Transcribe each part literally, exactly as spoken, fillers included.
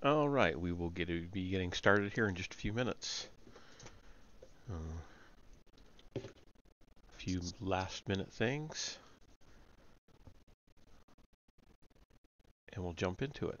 All right, we will get be getting started here in just a few minutes. Uh, a few last-minute things, and we'll jump into it.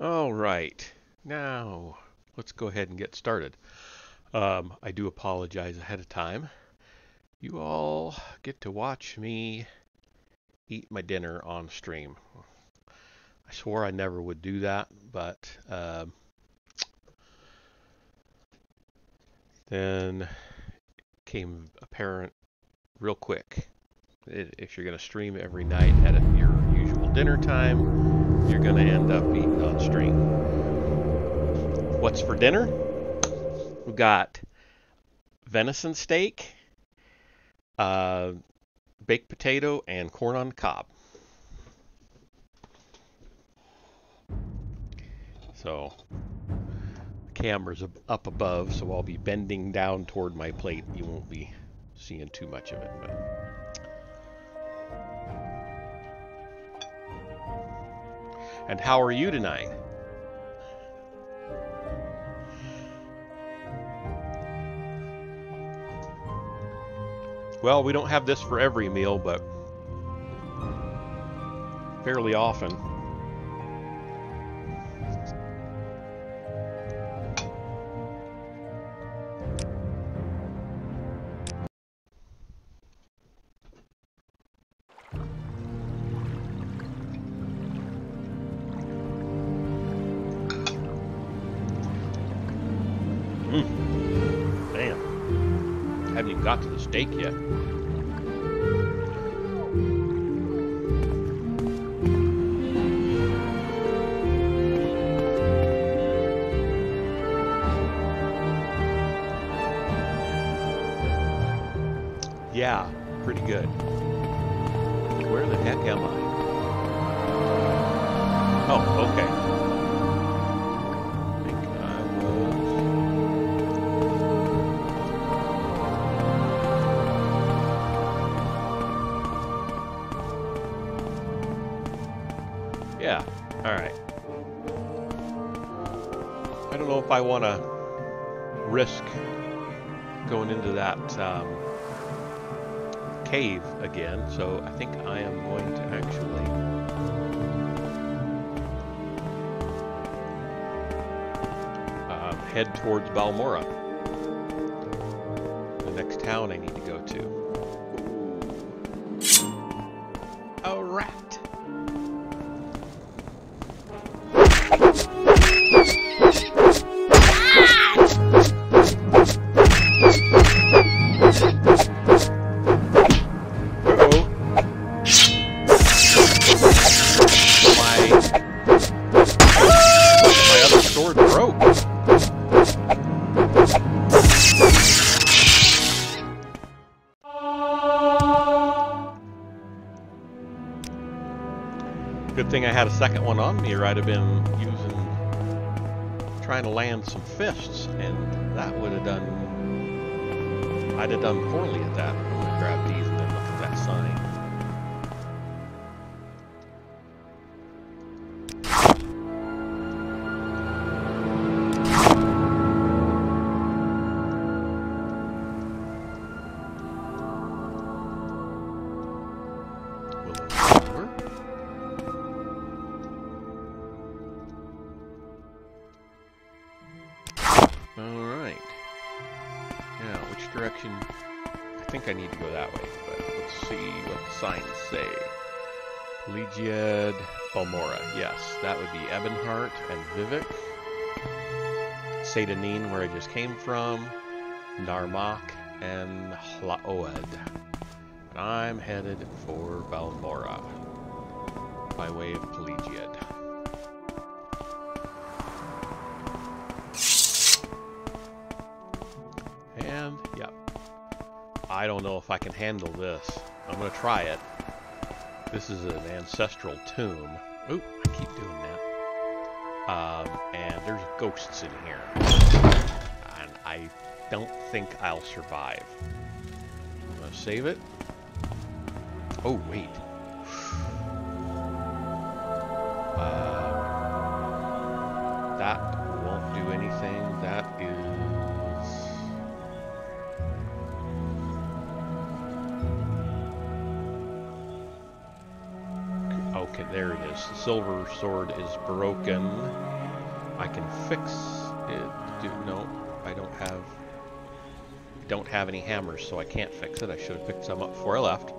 All right, now let's go ahead and get started. Um, I do apologize ahead of time. You all get to watch me eat my dinner on stream. I swore I never would do that, but um, then it became apparent real quick. If you're going to stream every night at your usual dinner time, you're going to end up eating on stream. What's for dinner? We've got venison steak, uh, baked potato, and corn on the cob. So the camera's up above, so I'll be bending down toward my plate. You won't be seeing too much of it, but... And how are you tonight? Well, we don't have this for every meal, but fairly often. Got to the steak yet. Yeah, pretty good. Where the heck am I? Oh, okay. I think I will... Yeah, alright. I don't know if I want to risk going into that um, cave again, so I think I am going to actually um, head towards Balmora, the next town I need to go to. Had a second one on me, or I'd have been using trying to land some fists, and that would have done I'd have done poorly at that. I'm gonna grab these and then look at that sign. Pelagiad, Balmora, yes, that would be Ebenheart and Vivec. Satanine, where I just came from, Narmak, and Hlaoed. And I'm headed for Balmora by way of Pelagiad. And, yep. I don't know if I can handle this. I'm going to try it. This is an ancestral tomb. Oop, I keep doing that. Um, and there's ghosts in here. And I don't think I'll survive. I'm gonna save it. Oh, wait. Uh, that won't do anything. That is... Okay, there it is. The silver sword is broken. I can fix it. Do, no, I don't have don't have any hammers, so I can't fix it. I should have picked some up before I left.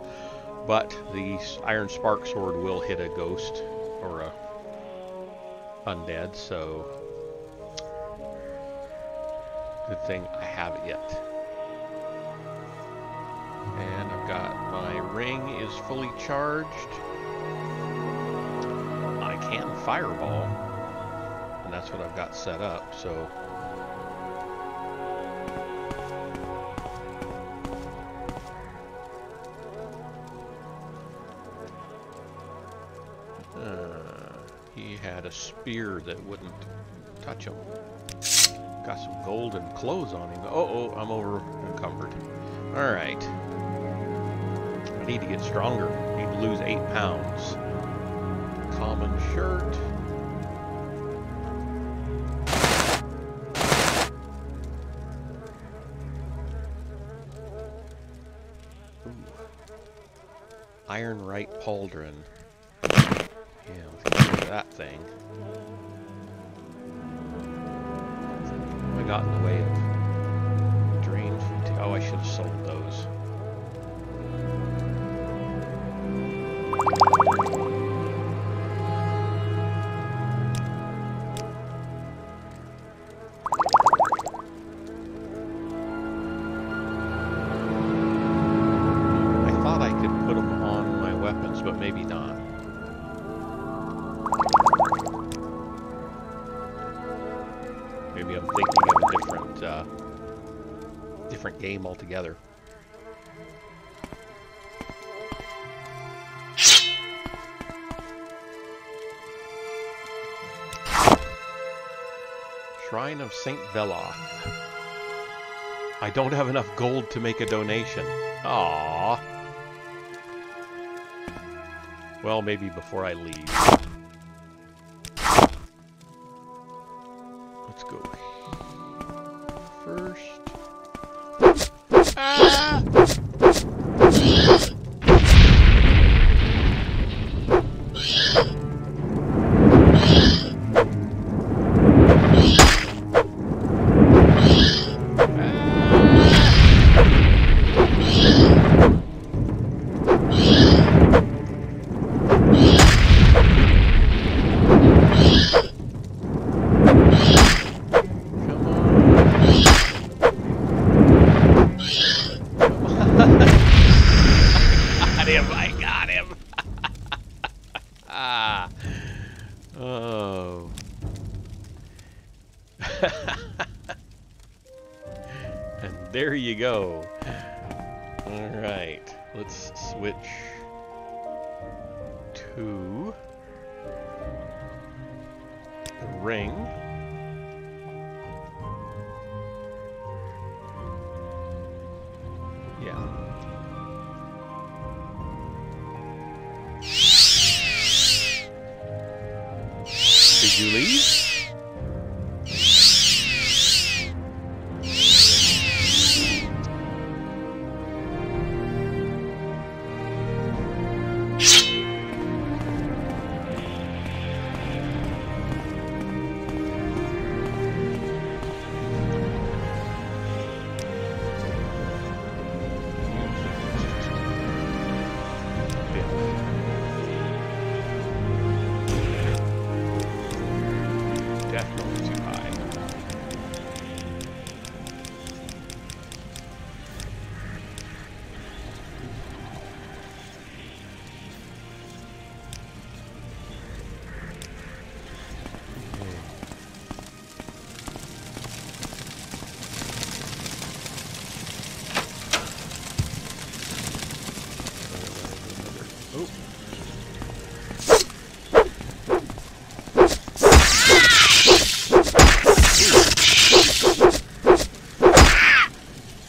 But the iron spark sword will hit a ghost or a undead, so good thing I have it yet. And I've got my ring is fully charged. I can fireball, and that's what I've got set up, so had a spear that wouldn't touch him. Got some golden clothes on him. Uh-oh, I'm over encumbered. All right. I need to get stronger. I need to lose eight pounds. Common shirt. Ooh. Iron right pauldron. Yeah, let's get rid of that thing. I got in the way of drains. Oh, I should have sold those. I thought I could put them on my weapons, but maybe not. Maybe I'm thinking of a different, uh, different game altogether. Shrine of Saint Veloth. I don't have enough gold to make a donation. Aww. Well, maybe before I leave. Go. Alright, let's switch to the ring. Yeah. Did you leave?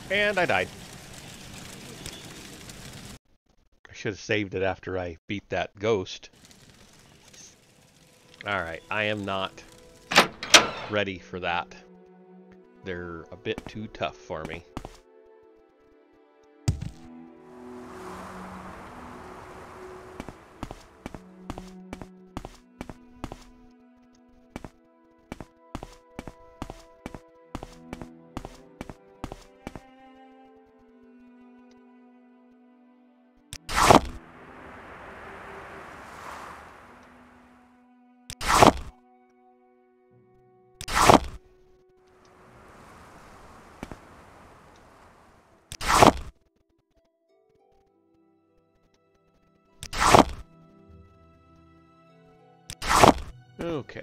And I died. I should have saved it after I beat that ghost. Alright, I am not ready for that. They're a bit too tough for me. Okay.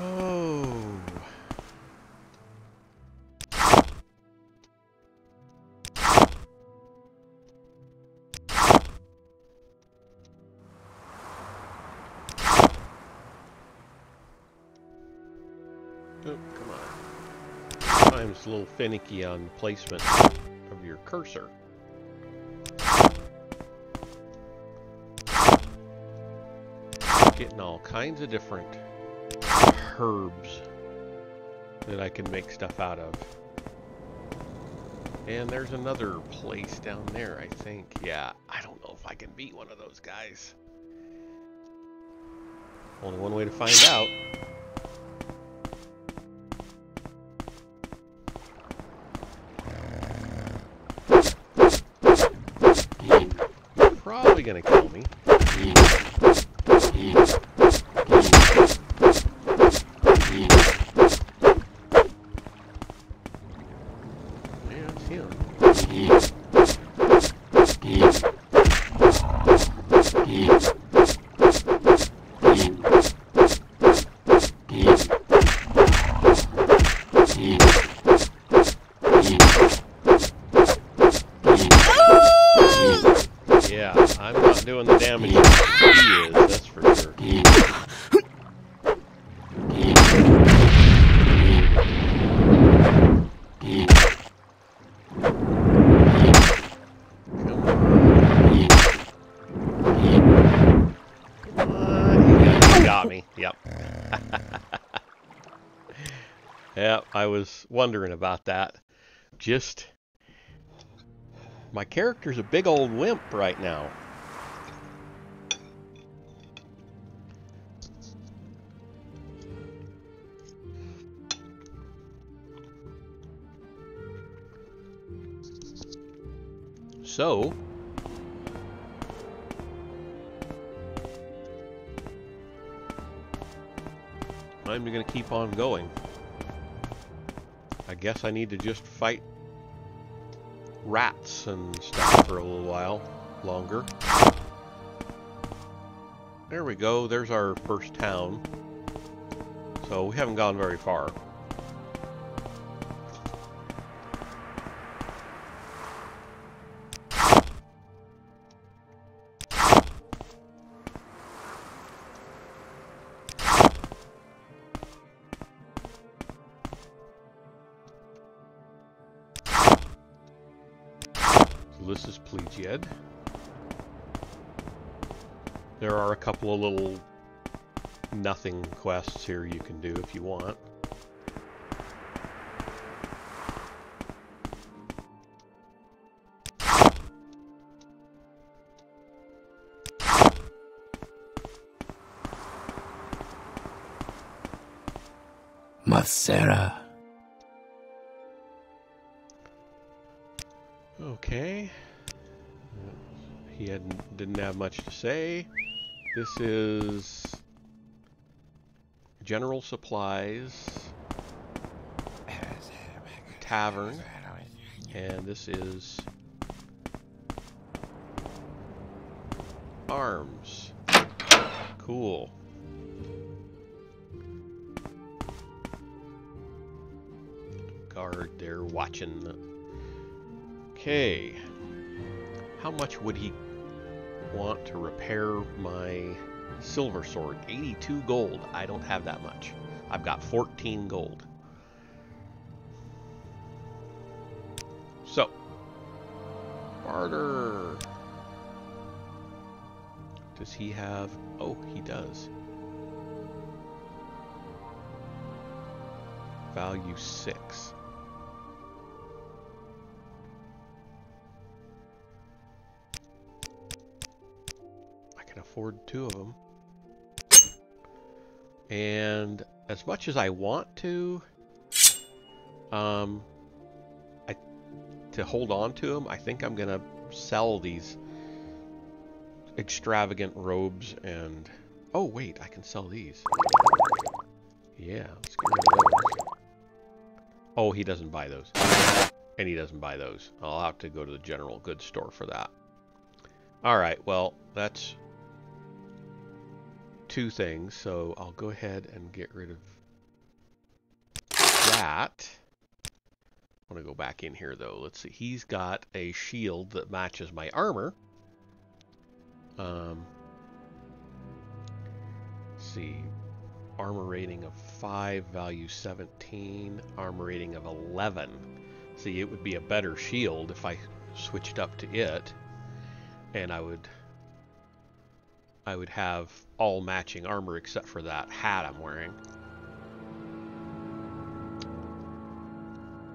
Oh. Oh, come on. Sometimes a little finicky on the placement of your cursor. Getting all kinds of different herbs that I can make stuff out of. And there's another place down there, I think. Yeah, I don't know if I can beat one of those guys. Only one way to find out. Probably gonna kill me. I was wondering about that. Just, my character's a big old wimp right now. So, I'm gonna keep on going. I guess I need to just fight rats and stuff for a little while longer. There we go. There's our first town. So we haven't gone very far. This is Pelagiad. There are a couple of little nothing quests here you can do if you want. Masera. Okay. He hadn't, didn't have much to say. This is general supplies, tavern, and this is arms. Cool. Guard there watching the... Okay. How much would he want to repair my silver sword? eighty-two gold. I don't have that much. I've got fourteen gold. So, barter. Does he have... Oh, he does. Value six. Afford two of them, and as much as I want to um, I, to hold on to them, I think I'm gonna sell these extravagant robes. And oh wait, I can sell these. Yeah, let's get rid of those. Oh, he doesn't buy those. And he doesn't buy those. I'll have to go to the general goods store for that. All right, well, that's two things. So I'll go ahead and get rid of that. I want to go back in here, though. Let's see. He's got a shield that matches my armor. Um, let's see. Armor rating of five, value seventeen, armor rating of eleven. See, it would be a better shield if I switched up to it, and I would I would have all matching armor except for that hat I'm wearing.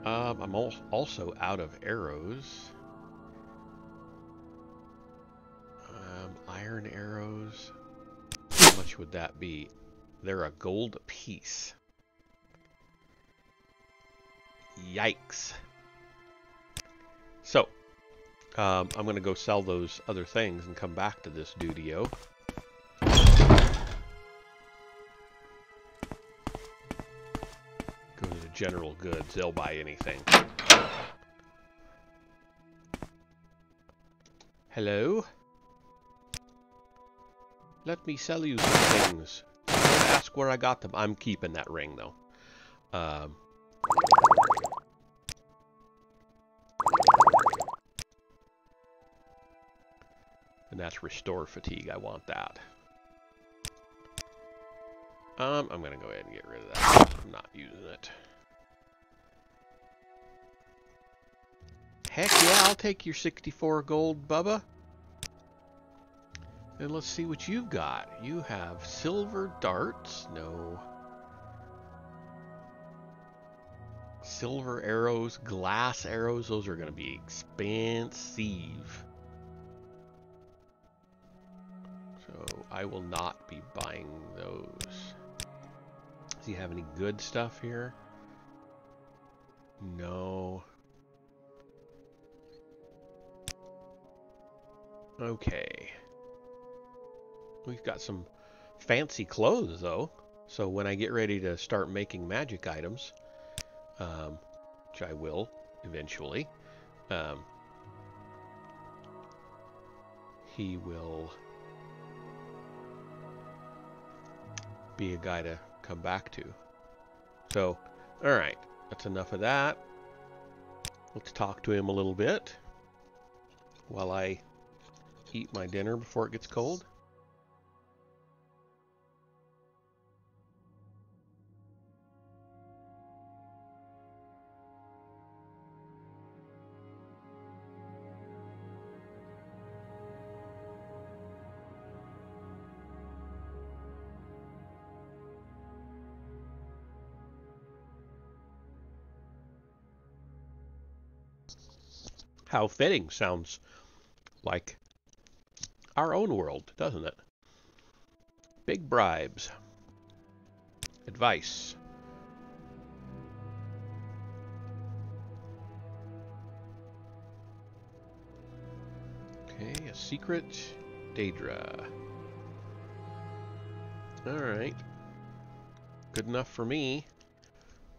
Um, I'm al also out of arrows. Um, iron arrows. How much would that be? They're a gold piece. Yikes. So, um, I'm going to go sell those other things and come back to this duty-o. Go to the general goods. They'll buy anything. Hello? Let me sell you some things. Ask where I got them. I'm keeping that ring, though. Um... And that's restore fatigue. I want that. Um, I'm going to go ahead and get rid of that. I'm not using it. Heck yeah, I'll take your sixty-four gold, Bubba. And let's see what you've got. You have silver darts. No. Silver arrows, glass arrows. Those are going to be expensive. So I will not be buying those. Does he have any good stuff here? No. Okay. We've got some fancy clothes, though. So when I get ready to start making magic items, um, which I will eventually, um, he will be a guy to come back to. So, all right, that's enough of that. Let's talk to him a little bit while I eat my dinner before it gets cold. How fitting. Sounds like our own world, doesn't it? Big bribes. Advice. Okay, a secret. Daedra. Alright. Good enough for me.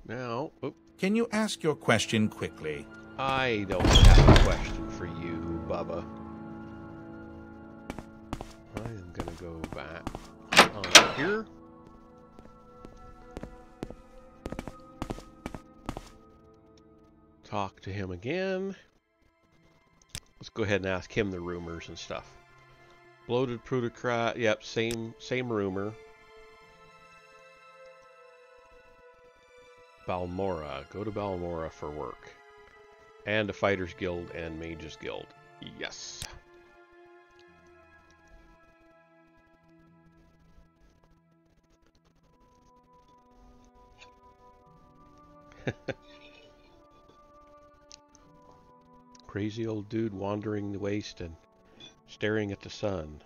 Now... Oops. Can you ask your question quickly? I don't have a question for you, Bubba. I am going to go back on here. Talk to him again. Let's go ahead and ask him the rumors and stuff. Bloated plutocrat. Yep, same same rumor. Balmora. Go to Balmora for work. And a Fighters Guild and Mages Guild. Yes. Crazy old dude wandering the waste and staring at the sun.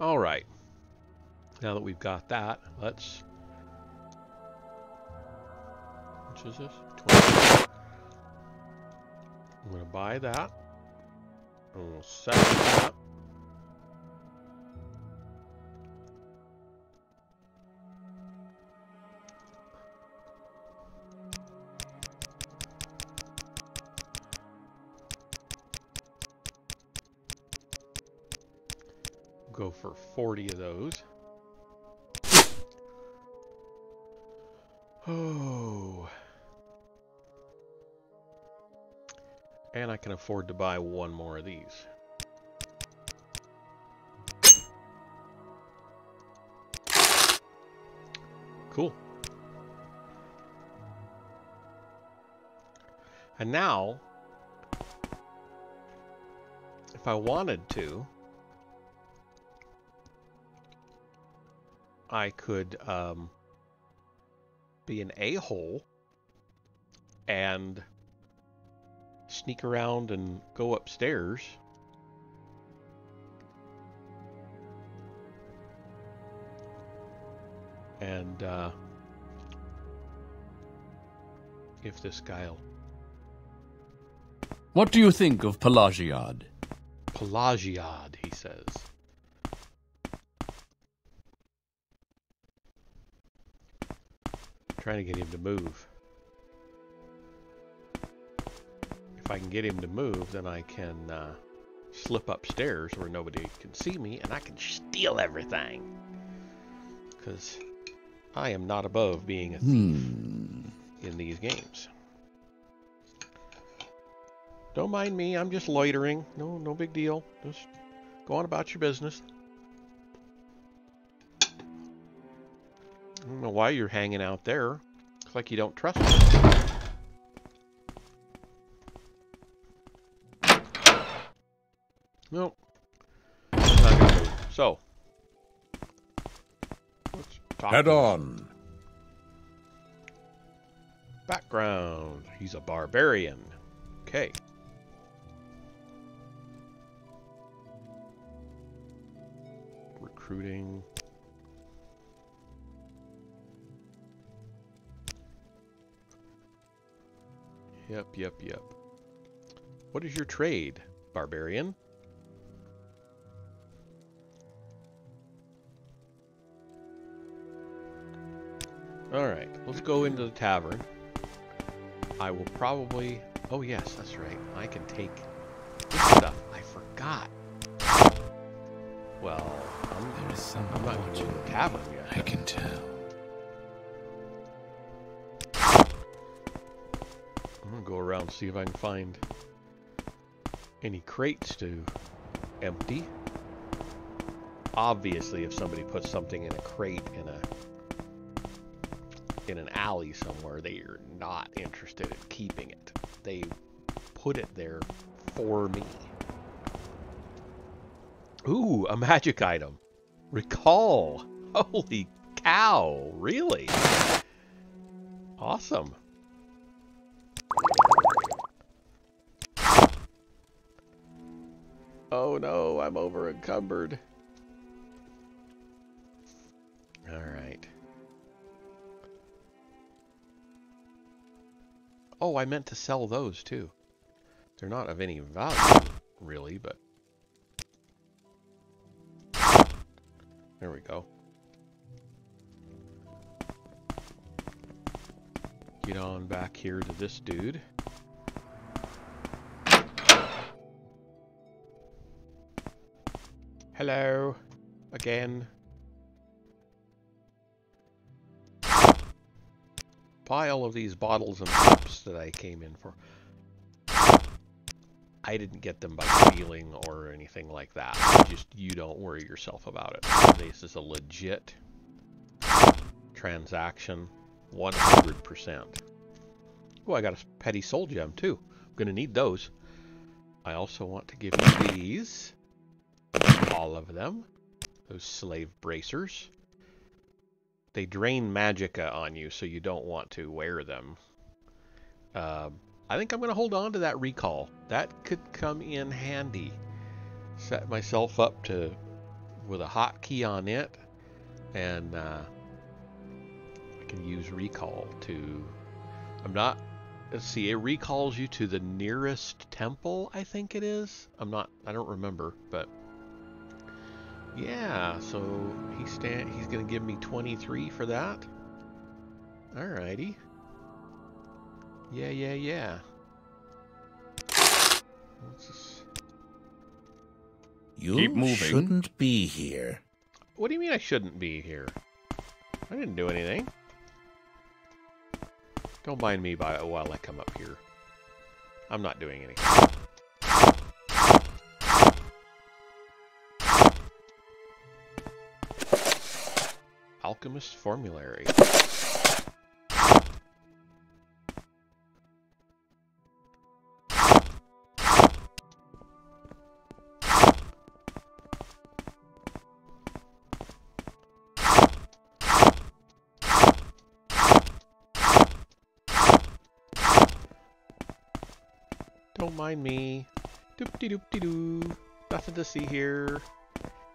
All right, now that we've got that, let's, which is this? twenty. I'm gonna buy that. And we'll sell that. Go for forty of those. Oh. And I can afford to buy one more of these. Cool. And now, if I wanted to, I could um, be an a-hole and sneak around and go upstairs and uh, if this guy'll... What do you think of Pelagiad? Pelagiad, he says. Trying to get him to move. If I can get him to move, then I can uh, slip upstairs where nobody can see me, and I can steal everything. Because I am not above being a thief hmm. in these games. Don't mind me, I'm just loitering. No, no big deal. Just go on about your business. I don't know why you're hanging out there. Looks like you don't trust me. Nope. Not gonna move. So, let's talk. Head on. Background. He's a barbarian. Okay. Recruiting. Yep, yep, yep. What is your trade, barbarian? Alright, let's go into the tavern. I will probably... Oh yes, that's right. I can take this stuff. I forgot. Well, I'm, there is some I'm not going to the tavern yet. I can tell. I'm gonna go around see if I can find any crates to empty. Obviously, if somebody puts something in a crate in a in an alley somewhere, they are not interested in keeping it. They put it there for me. Ooh, a magic item. Recall. Holy cow! Really? Awesome. Oh no, I'm over encumbered. All right. Oh, I meant to sell those too. They're not of any value, really, but... There we go. Get on back here to this dude. Hello, again. Pile of these bottles and cups that I came in for. I didn't get them by stealing or anything like that. Just, you don't worry yourself about it. This is a legit transaction, one hundred percent. Oh, I got a petty soul gem too. I'm gonna need those. I also want to give you these. All of them. Those slave bracers. They drain magicka on you, so you don't want to wear them. Uh, I think I'm going to hold on to that recall. That could come in handy. Set myself up to with a hotkey on it, and uh, I can use recall to... I'm not let's see, it recalls you to the nearest temple, I think it is. I'm not, I don't remember, but yeah, so he stand, he's going to give me twenty-three for that. Alrighty. Yeah, yeah, yeah. What's this? You Keep moving. shouldn't be here. What do you mean I shouldn't be here? I didn't do anything. Don't mind me by while I come up here. I'm not doing anything. Alchemist formulary. Don't mind me. Doop-de-doop-de-doo. Nothing to see here.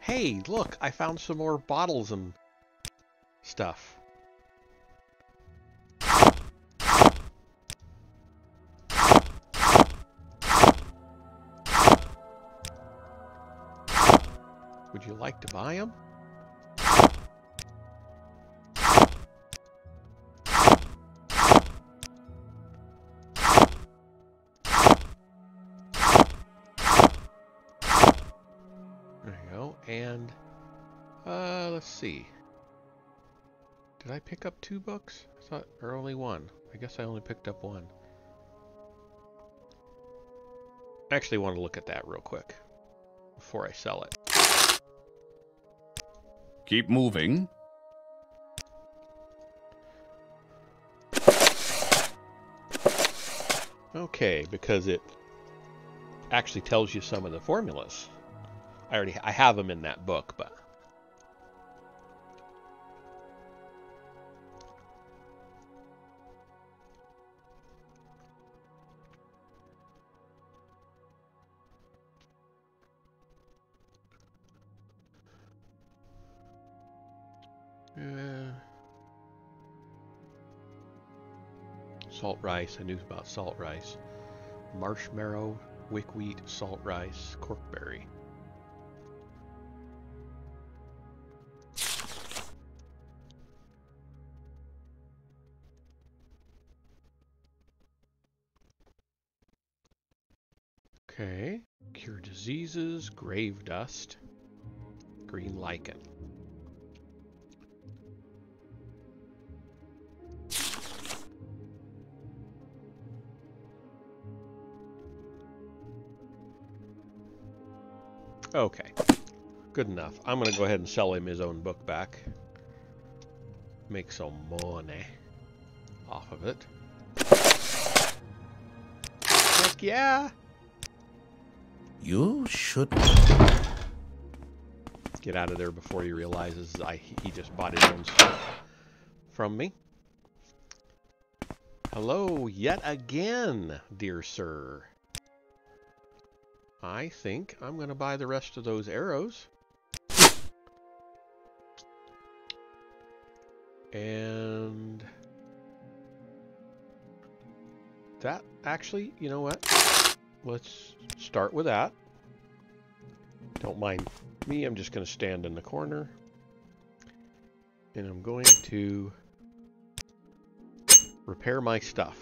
Hey, look, I found some more bottles and stuff. Would you like to buy them? And, uh, let's see. Did I pick up two books? I thought, or only one. I guess I only picked up one. I actually want to look at that real quick before I sell it. Keep moving. Okay, because it actually tells you some of the formulas. I already I have them in that book, but uh, salt rice. I knew about salt rice, marshmallow, wickwheat, salt rice, corkberry. Okay, cure diseases, grave dust, green lichen. Okay, good enough. I'm going to go ahead and sell him his own book back. Make some money off of it. Heck yeah! You should get out of there before he realizes I he just bought his own stuff from me. Hello yet again, dear sir. I think I'm going to buy the rest of those arrows. And that actually, you know what? Let's start with that. Don't mind me. I'm just going to stand in the corner. And I'm going to repair my stuff.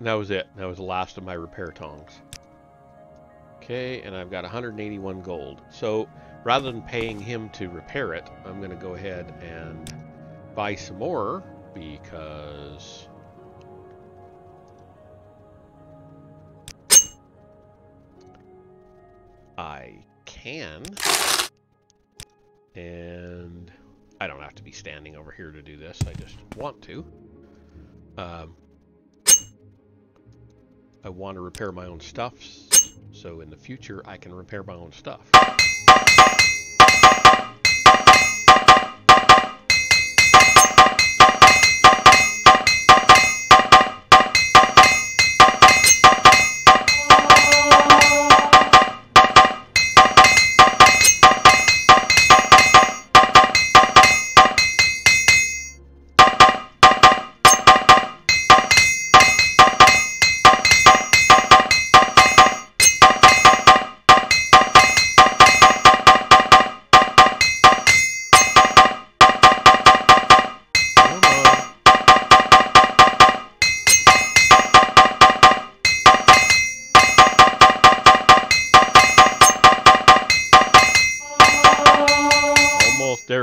That was it. That was the last of my repair tongs. Okay, and I've got one hundred eighty-one gold. So rather than paying him to repair it, I'm going to go ahead and buy some more because I can. And I don't have to be standing over here to do this. I just want to. Um... I want to repair my own stuff, so in the future I can repair my own stuff.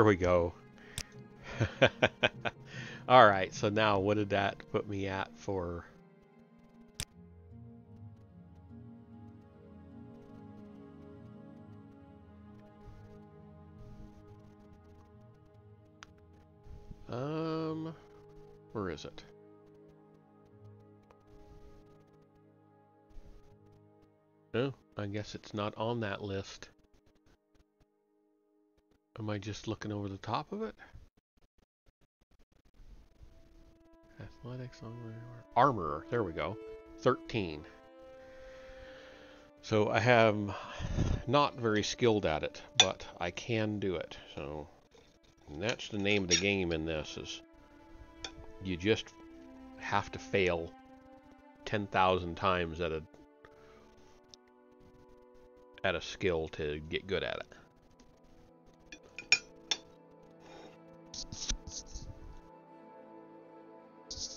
we go. All right, so now what did that put me at for? Um, where is it? No, I guess it's not on that list. Am I just looking over the top of it? Athletics, armor, there we go, thirteen. So I am not very skilled at it, but I can do it. So, and that's the name of the game in this, is you just have to fail ten thousand times at a at a skill to get good at it.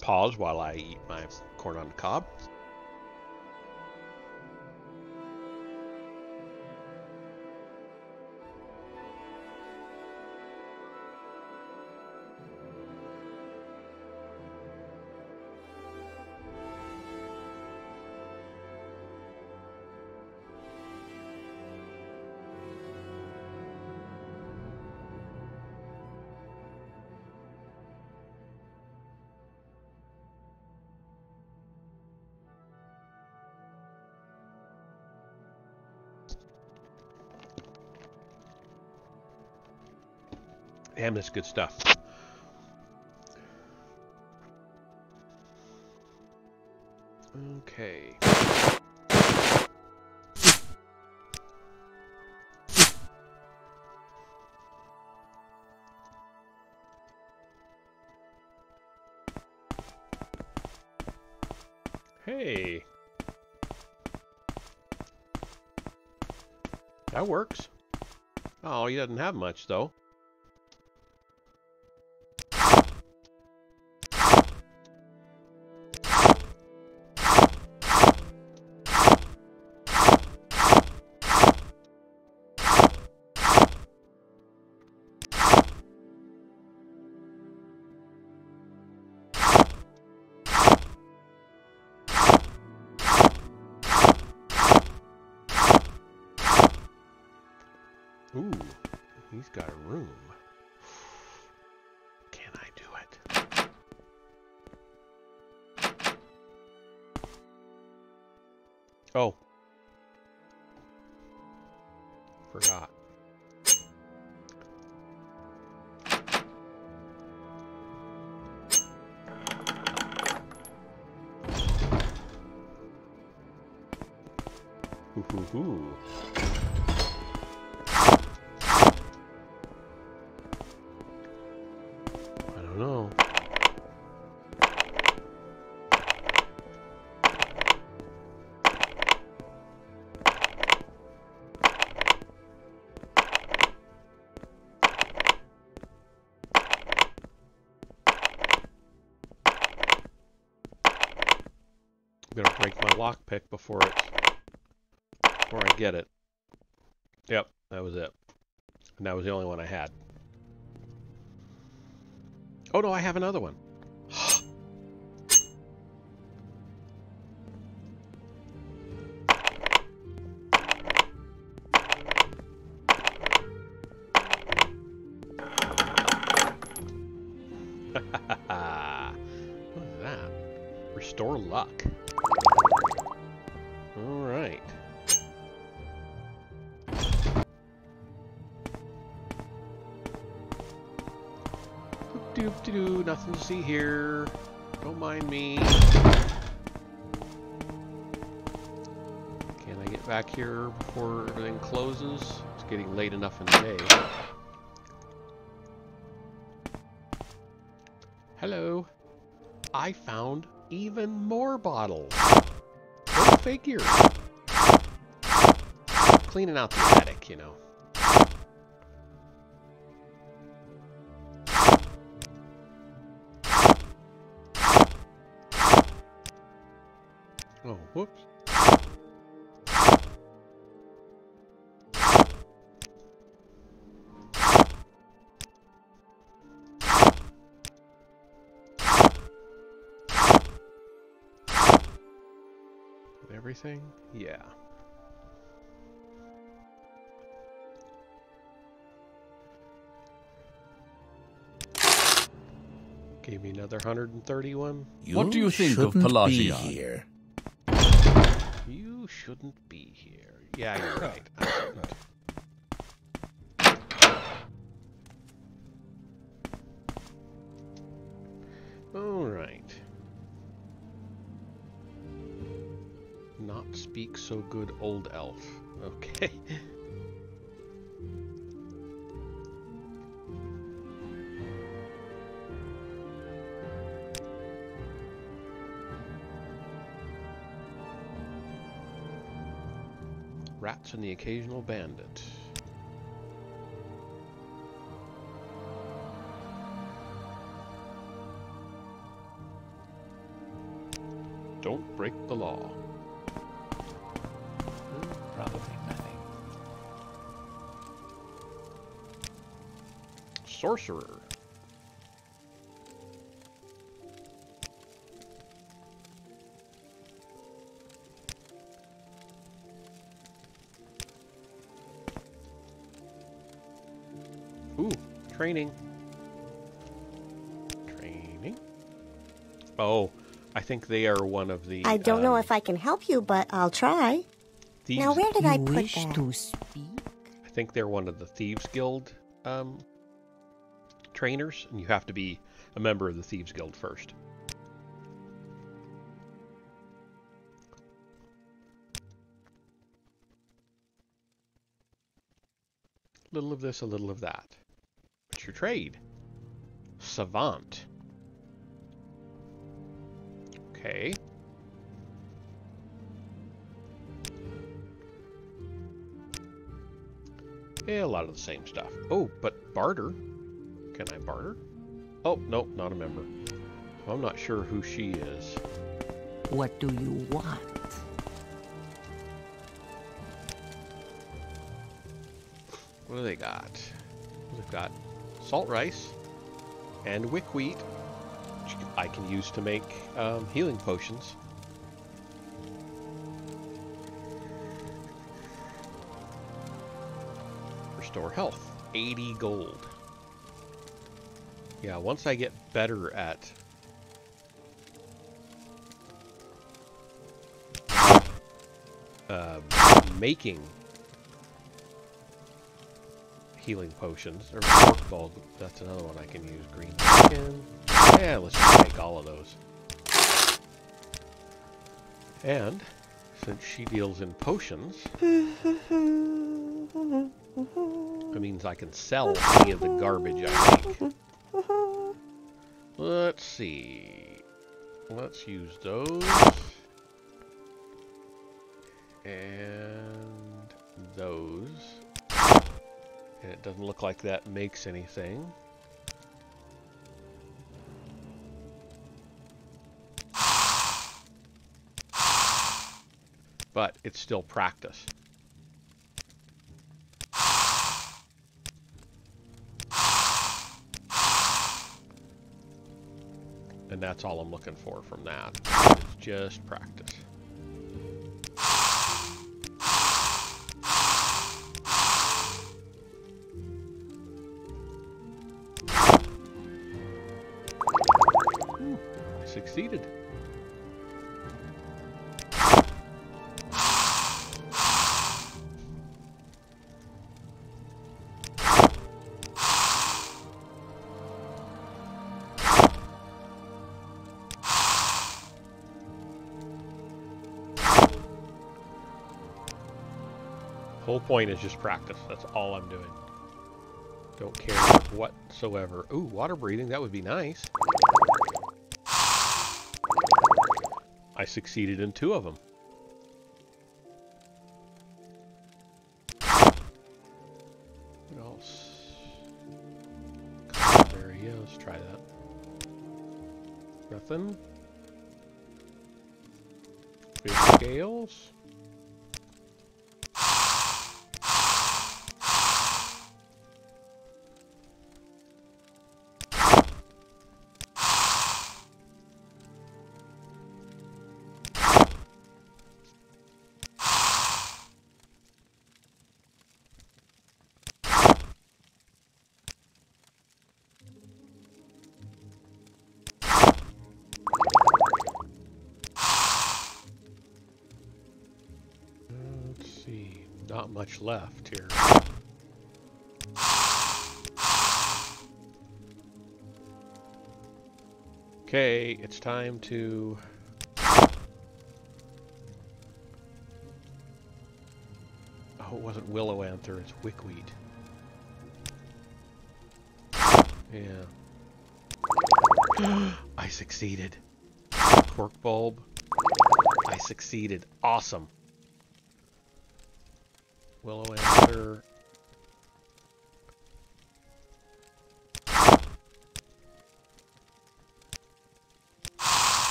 Pause while I eat my corn on the cob. Damn, that's good stuff. Okay. Hey. That works. Oh, he doesn't have much, though. Got a room. Can I do it? Oh. Forgot. Ooh, ooh, ooh. Lockpick before it, before I get it. Yep, that was it. And that was the only one I had. Oh no, I have another one. What is that? Restore luck. Alright. Doop-doop-doop, nothing to see here. Don't mind me. Can I get back here before everything closes? It's getting late enough in the day. Hello. I found even more bottles. Figure. Cleaning out the attic, you know. Oh, whoops. everything? Yeah. Gave me another one hundred thirty-one. You what do you think of Pelagiad? Here. You shouldn't be here. Yeah, you're right. I shouldn't. All right. Not speak so good, old elf. Okay. Rats and the occasional bandit. Don't break the law. Probably nothing. Sorcerer. Ooh, training. Training. Oh. I think they are one of the... I don't um, know if I can help you, but I'll try. Thieves. Now, where did you I put wish that? To speak? I think they're one of the Thieves Guild um, trainers, and you have to be a member of the Thieves Guild first. A little of this, a little of that. What's your trade? Savant. Okay. Yeah, a lot of the same stuff. Oh, but barter. Can I barter? Oh, nope, not a member. So I'm not sure who she is. What do you want? What do they got? They've got salt rice and wickweed. I can use to make um, healing potions. Restore health. eighty gold. Yeah, once I get better at... Uh, making healing potions. Or gold. That's another one I can use. Green skin. Yeah, let's just take all of those. And, since she deals in potions, that means I can sell any of the garbage I make. Let's see. Let's use those. And those. And it doesn't look like that makes anything. But it's still practice. And that's all I'm looking for from that. It's just practice. Hmm, I succeeded. Point is just practice. That's all I'm doing. Don't care whatsoever. Ooh, water breathing. That would be nice. I succeeded in two of them. What else? There he is. Try that. Nothing. Fish scales. not much left here. Okay, it's time to oh, it wasn't willow anther, it's wickweed. Yeah. I succeeded. Cork bulb. I succeeded. Awesome. Willow anther.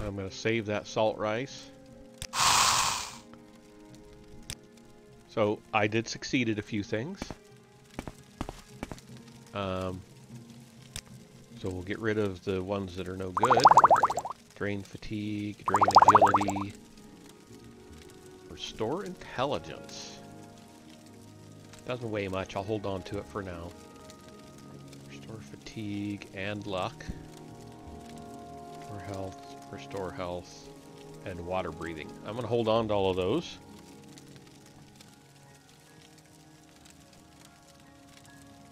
I'm going to save that salt rice. So I did succeed at a few things. Um, so we'll get rid of the ones that are no good. Drain fatigue, drain agility. Restore intelligence. Doesn't weigh much. I'll hold on to it for now. Restore fatigue and luck. Restore health. Restore health and water breathing. I'm going to hold on to all of those.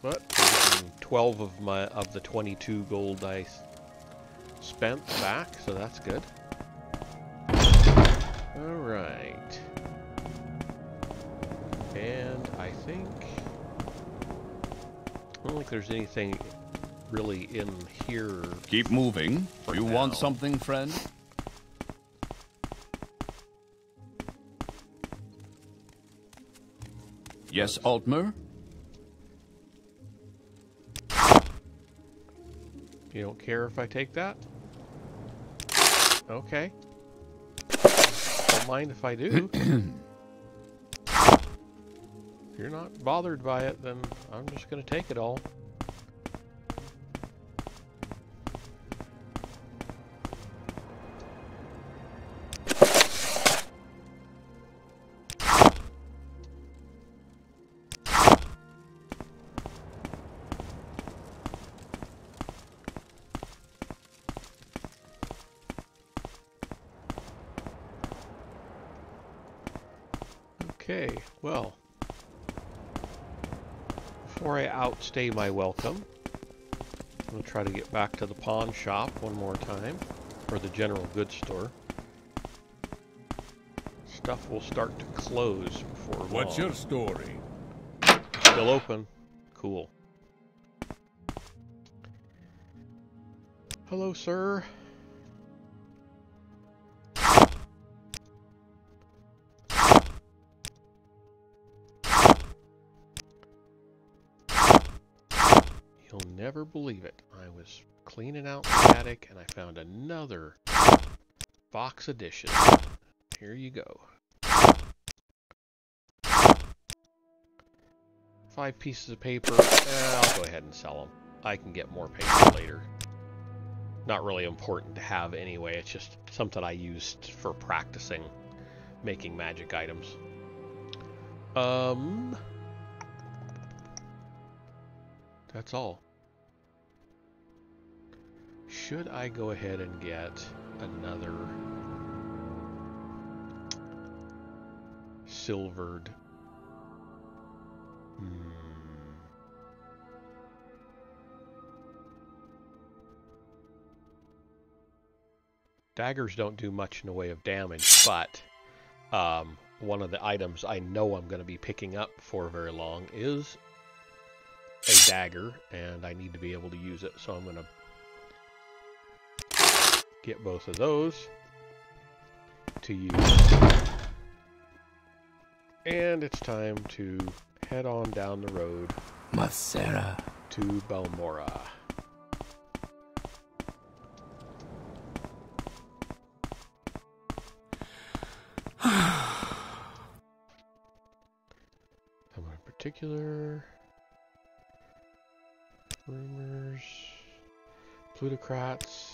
But twelve of my of the twenty-two gold I spent back, so that's good. All right. And I think I don't think there's anything really in here. Keep moving. You now. Want something, friend? Yes, Altmer? You don't care if I take that? Okay. Don't mind if I do. If you're not bothered by it, then I'm just going to take it all. Stay my welcome. I'm going to try to get back to the pawn shop one more time, or the general goods store. Stuff will start to close before long. What's your story? Still open. Cool. Hello, sir. Never believe it. I was cleaning out the attic and I found another box of dishes. Here you go. Five pieces of paper. Eh, I'll go ahead and sell them. I can get more paper later. Not really important to have anyway. It's just something I used for practicing making magic items. Um, that's all. Should I go ahead and get another silvered? Hmm. Daggers don't do much in the way of damage, but um, one of the items I know I'm going to be picking up for very long is a dagger, and I need to be able to use it, so I'm going to get both of those to use. And it's time to head on down the road. Masera. To Balmora. Someone in particular. Rumors. Plutocrats.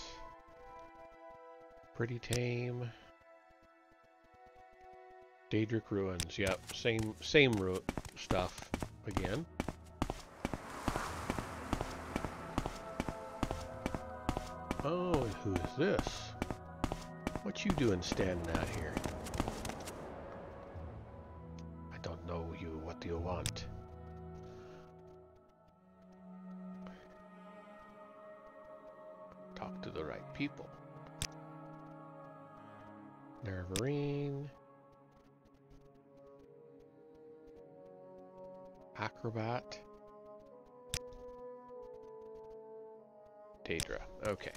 Pretty tame. Daedric ruins. Yep, same same root stuff again. Oh, and who is this? What you doing standing out here? people. Nervarine. Acrobat. Daedra. Okay.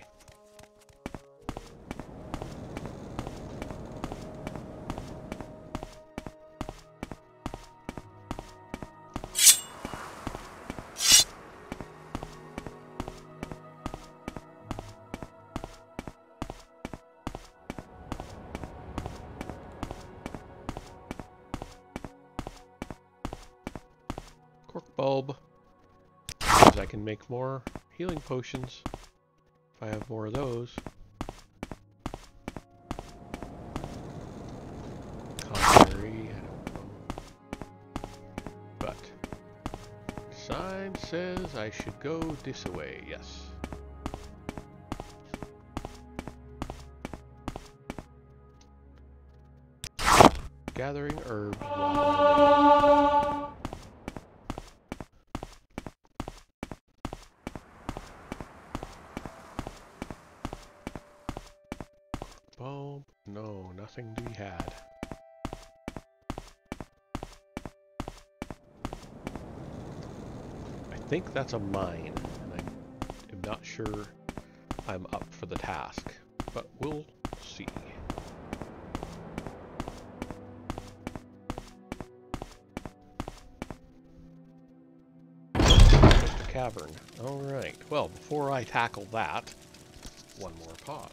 Make more healing potions if I have more of those. Contrary, I don't know. But sign says I should go this way, yes. Gathering herb. I think that's a mine, and I am not sure I'm up for the task, but we'll see. Just a cavern. Alright, well, before I tackle that, one more pause.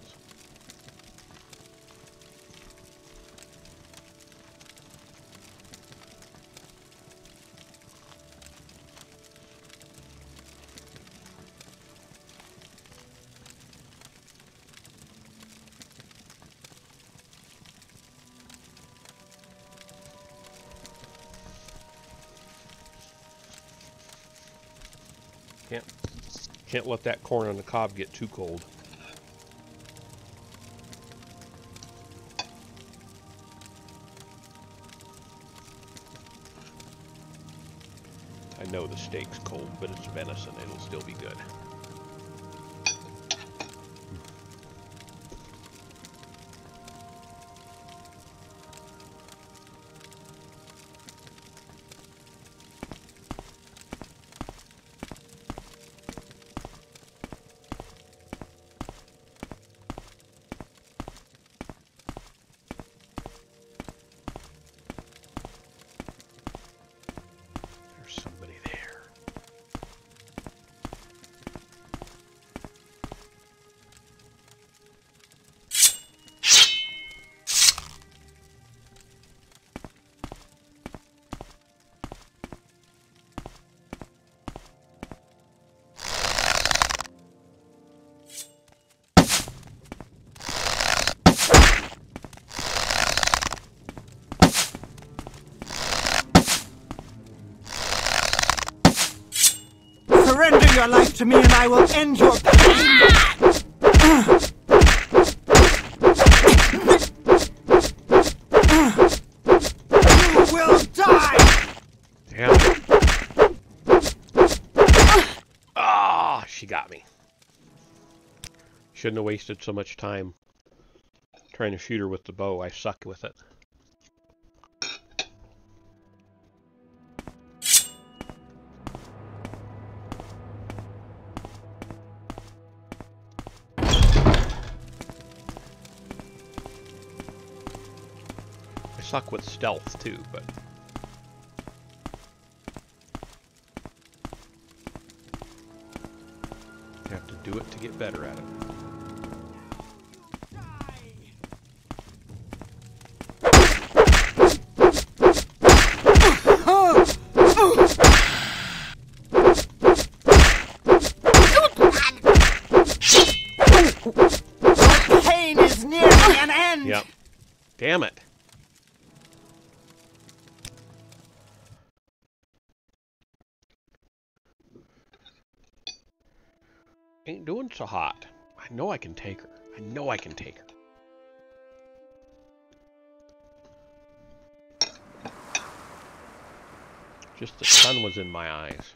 Can't let that corn on the cob get too cold. I know the steak's cold, but it's venison. It'll still be good. Surrender your life to me and I will end your pain! Shouldn't have wasted so much time trying to shoot her with the bow. I suck with it. I suck with stealth too, but... I have to do it to get better at it. Damn it. Ain't doing so hot. I know I can take her. I know I can take her. Just the sun was in my eyes.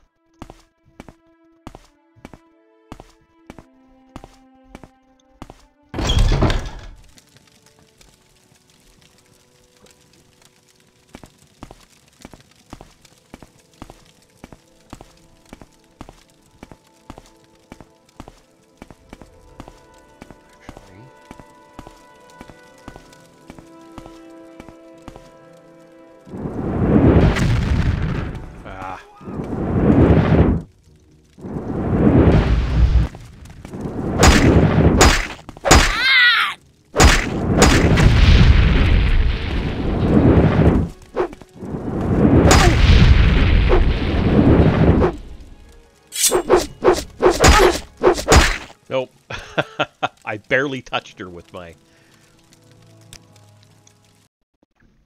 barely touched her with my...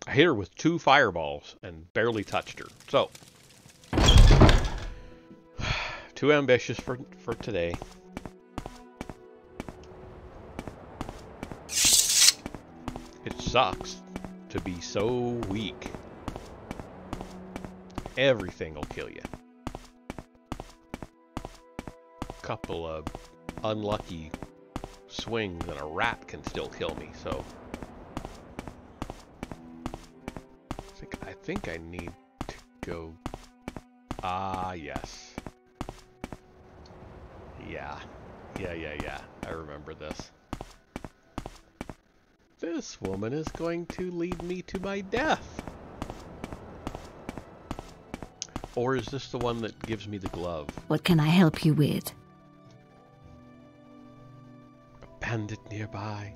I hit her with two fireballs and barely touched her. So, too ambitious for, for today. It sucks to be so weak. Everything will kill you. Couple of unlucky swings and a rat can still kill me, so... I think, I think I need to go... Ah, yes. Yeah. Yeah, yeah, yeah. I remember this. This woman is going to lead me to my death! Or is this the one that gives me the glove? What can I help you with? A bandit nearby.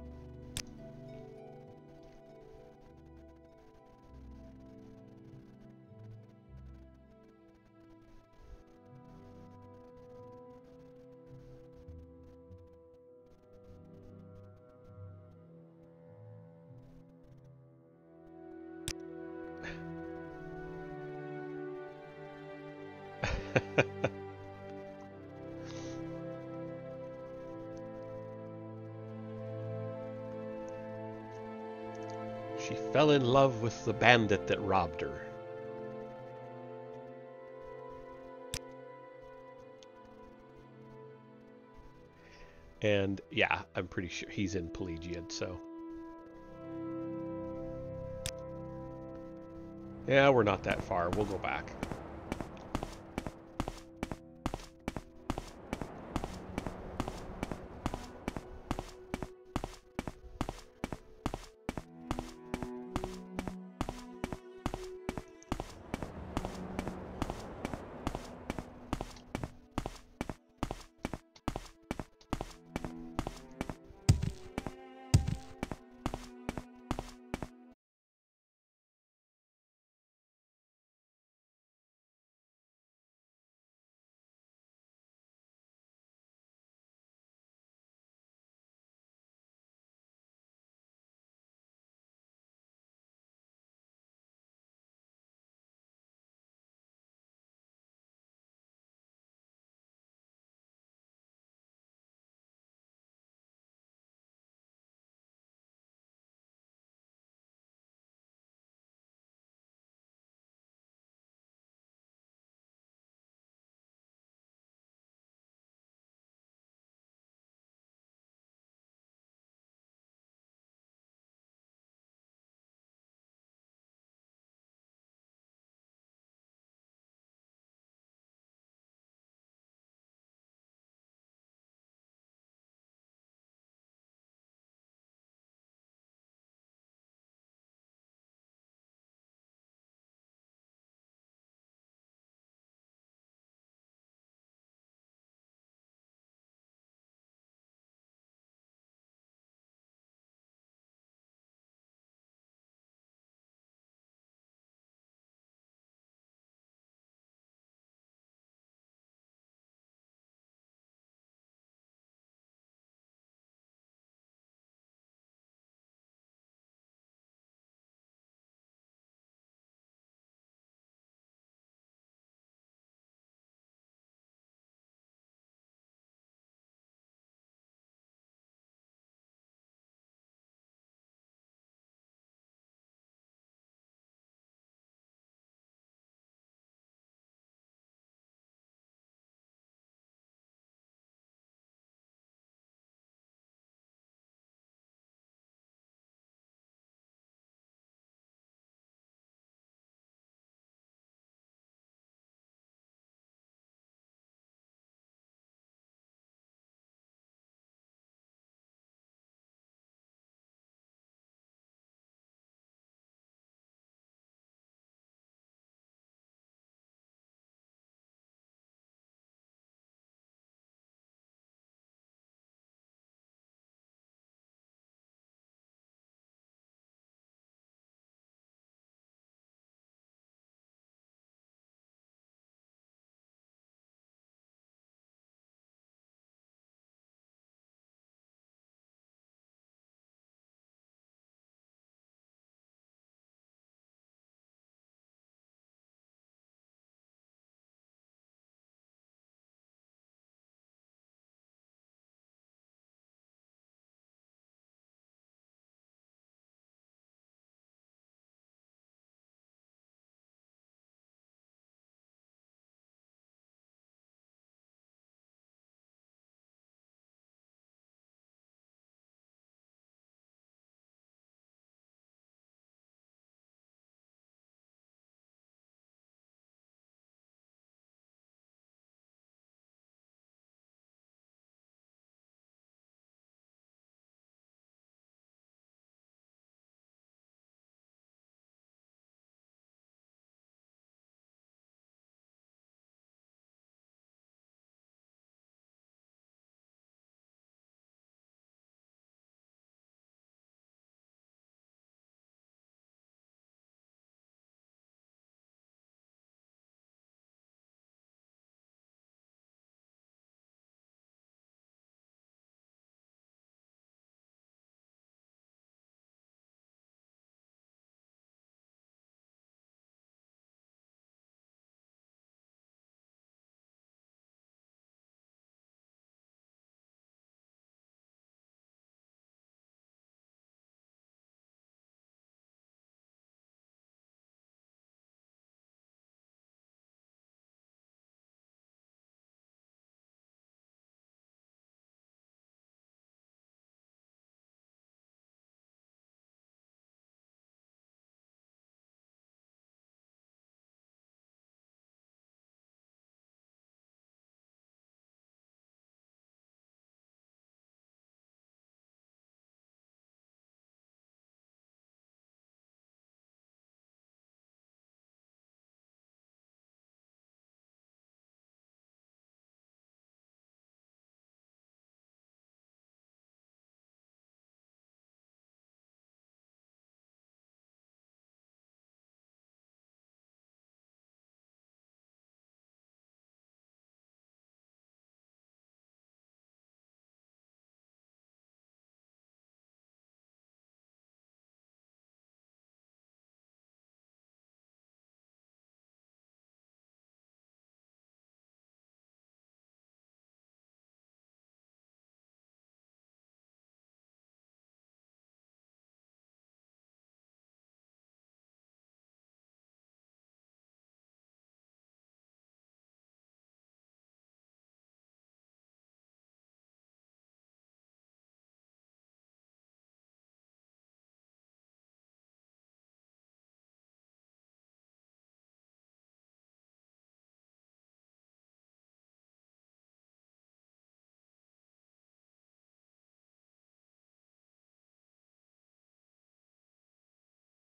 She fell in love with the bandit that robbed her. And yeah, I'm pretty sure he's in Pelagiad, so... Yeah, we're not that far. We'll go back.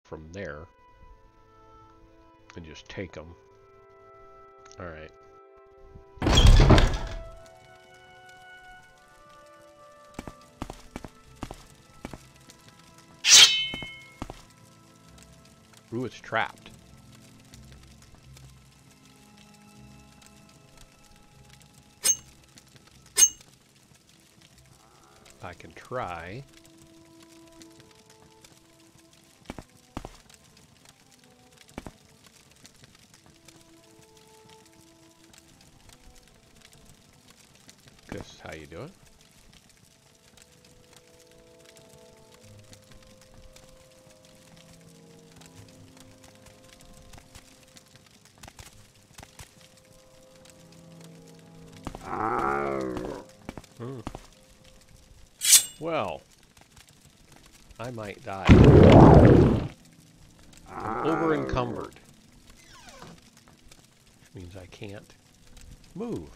from there and just take them. All right. Ooh, it's trapped. I can try. This is how you do it. Well, I might die. I'm over encumbered, which means I can't move.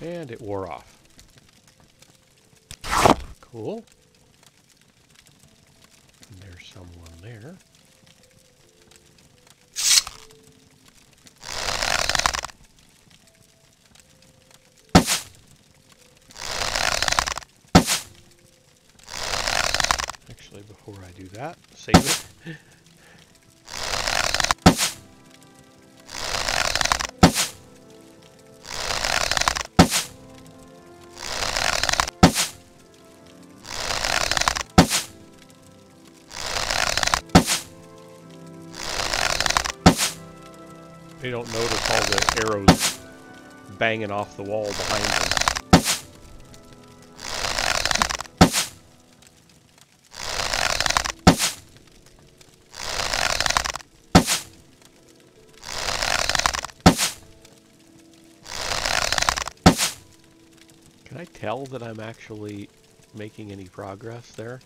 And it wore off. Cool. And there's someone there. Before I do that, save it. They don't notice all the arrows banging off the wall behind them. Tell that I'm actually making any progress there.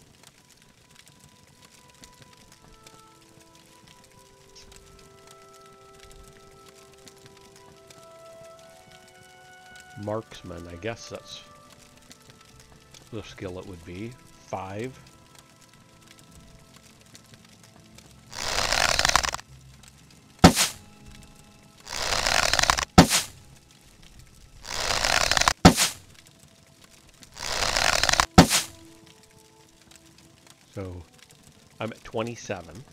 Marksman, I guess that's the skill it would be. Five. So I'm at twenty-seven.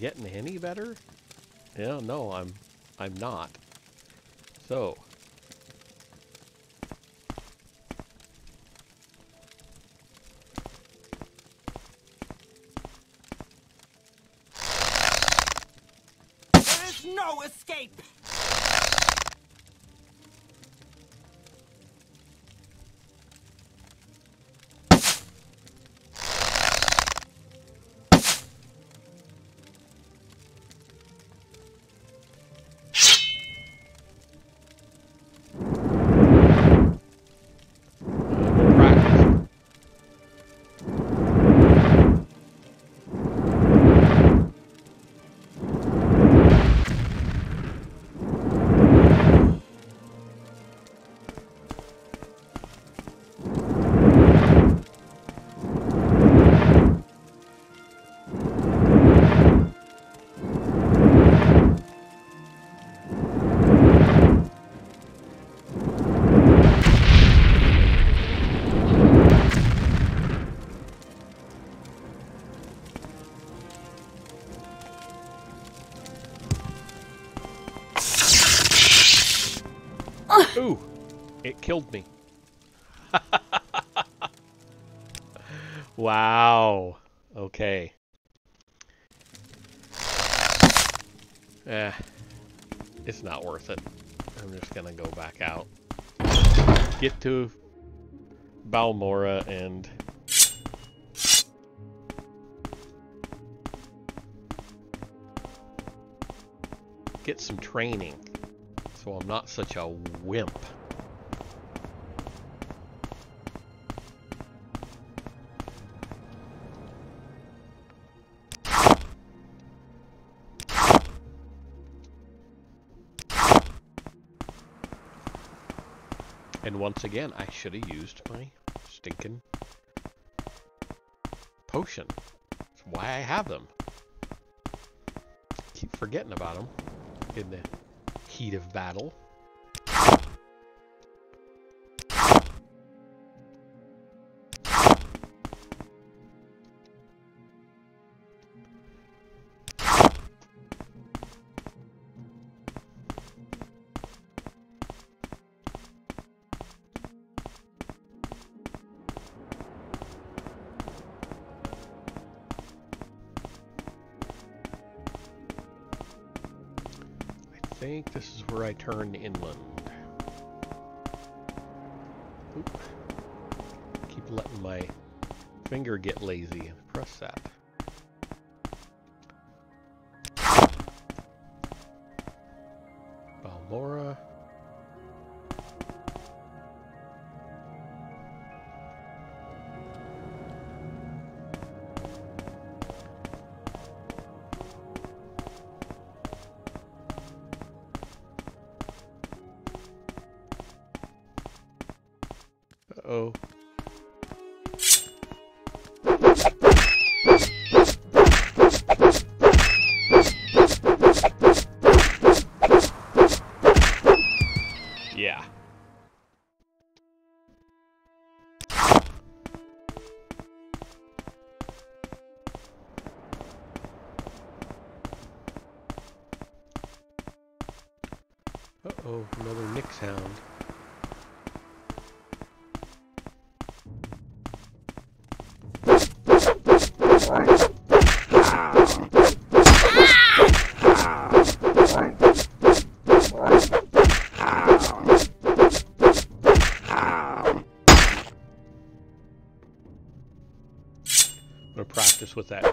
Getting any better? Yeah, no, I'm I'm not. So there is no escape. Ooh, it killed me. Wow. Okay. Eh, it's not worth it. I'm just gonna go back out, get to Balmora, and get some training so I'm not such a wimp. And once again, I should have used my stinking potion. That's why I have them. Keep forgetting about them in the heat of battle. I think this is where I turn inland. Oop. Keep letting my finger get lazy and press that. Balmora. Oh. Yeah. Uh-oh, another Nyx hound. With that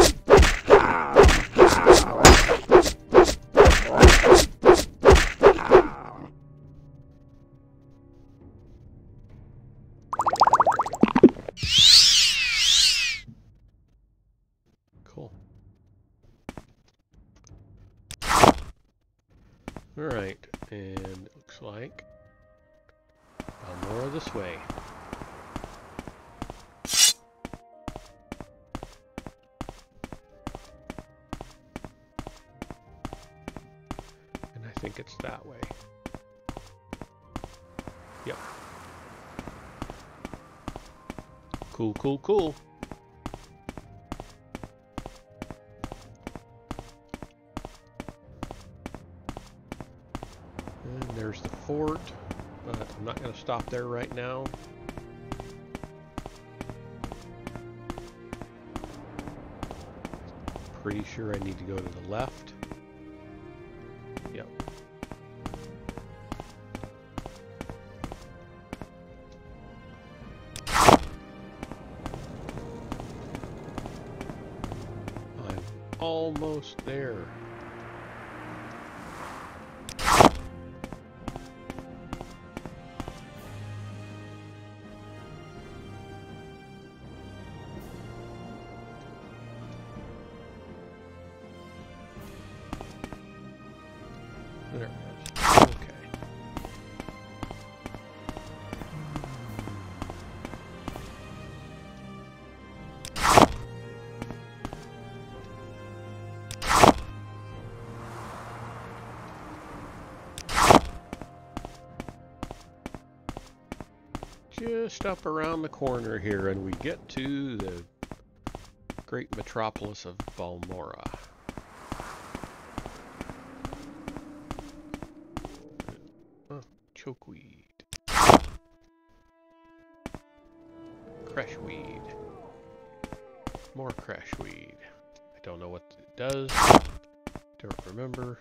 Alright, and it looks like Balmora this way. And I think it's that way. Yep. Cool, cool, cool. There's the fort, but I'm not going to stop there right now. Pretty sure I need to go to the left. Yep. I'm almost there. There it is. Okay. just up around the corner here, and we get to the great metropolis of Balmora. Oh, chokeweed. Crashweed. More crashweed. I don't know what it does. Don't remember.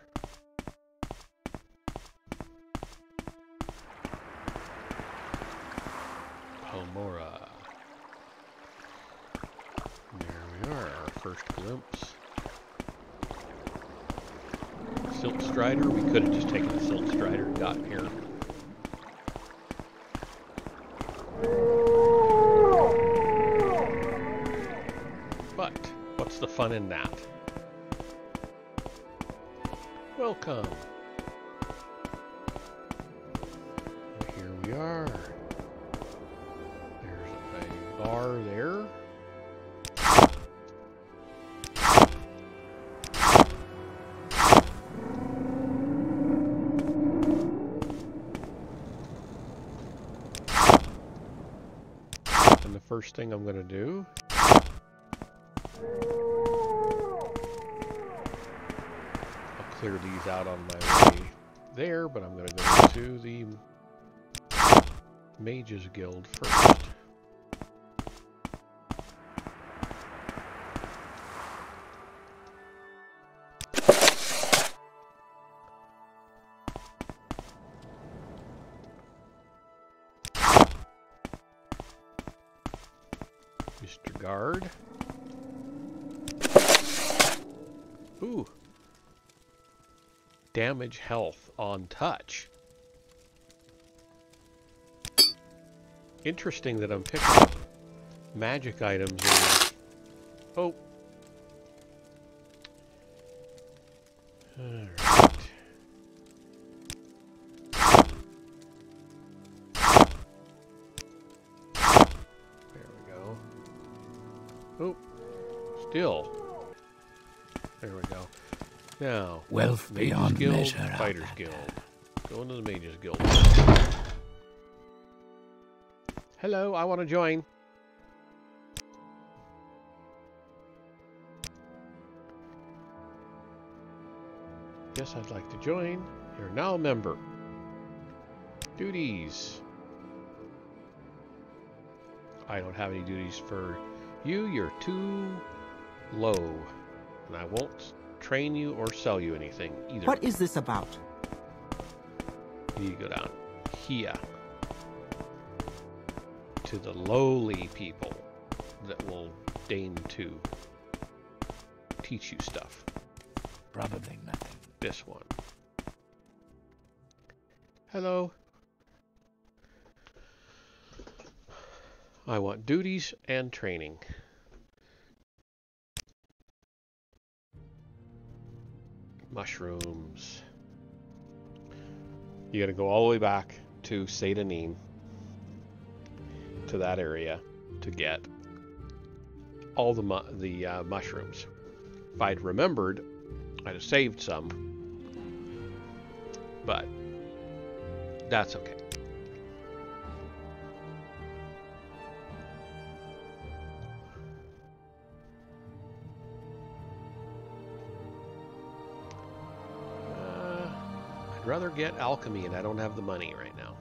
Balmora. There we are, our first glimpse. Silt Strider, we could have just taken the Silt Strider and gotten here. But, what's the fun in that? Welcome. And here we are. Bar there. And the first thing I'm going to do I'll clear these out on my way there, but I'm going to go to the Mages Guild first. Guard. Ooh. Damage health on touch. Interesting that I'm picking up magic items. And... Oh. All right. Oh, still. There we go. Now, wealth beyond measure. Fighters Guild. Going to the Mages Guild. Hello, I want to join. Yes, I'd like to join. You're now a member. Duties. I don't have any duties for... You, you're too low, and I won't train you or sell you anything either. What is this about? You go down here to the lowly people that will deign to teach you stuff. Probably nothing. This one. Hello. I want duties and training. Mushrooms. You gotta go all the way back to Satanine, to that area, to get all the mu the uh, mushrooms. If I'd remembered, I'd have saved some, but that's okay. I'd rather get alchemy, and I don't have the money right now.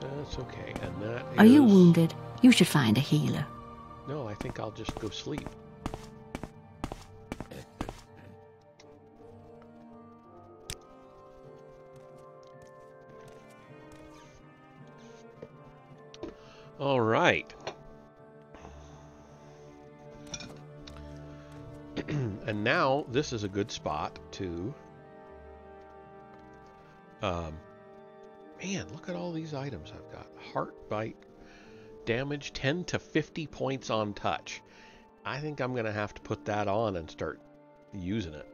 That's okay. And that is... Are you wounded? You should find a healer. No, I think I'll just go sleep. All right. And now, this is a good spot to, um, man, look at all these items I've got. Heart bite, damage ten to fifty points on touch. I think I'm going to have to put that on and start using it.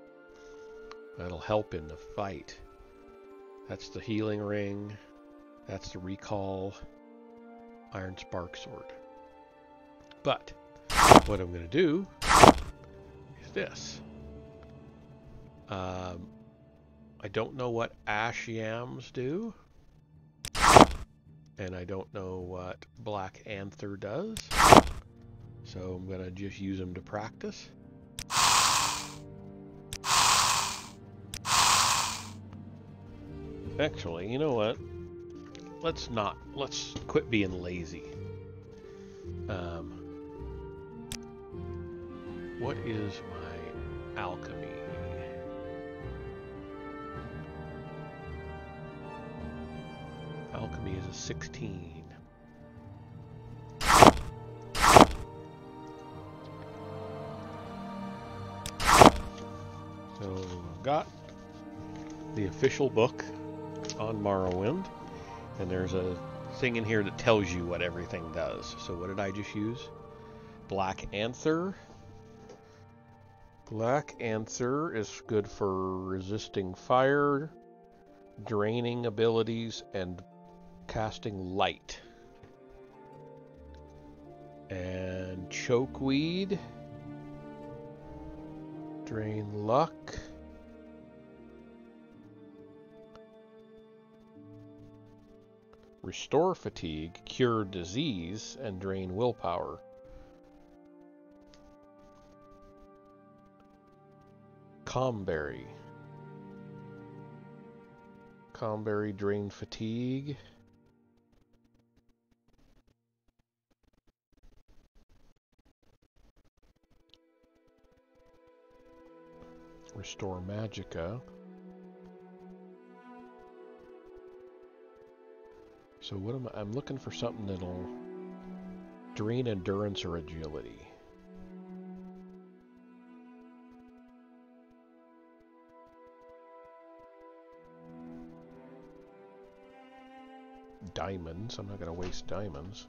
That'll help in the fight. That's the healing ring. That's the recall. Iron Spark Sword. But, what I'm going to do... this. Um, I don't know what ash yams do. and I don't know what Black Anther does, so I'm gonna just use them to practice. Actually, you know what? Let's not. Let's quit being lazy. Um, what is my alchemy? Alchemy is a sixteen. So I've got the official book on Morrowind, and there's a thing in here that tells you what everything does. So what did I just use? Black Anther. Black Anther is good for resisting fire, draining abilities, and casting light. And chokeweed, drain luck, restore fatigue, cure disease, and drain willpower. Calmberry. Calmberry, drain fatigue. Restore magicka. So what am I, I'm looking for something that'll drain endurance or agility. Diamonds, I'm not going to waste diamonds.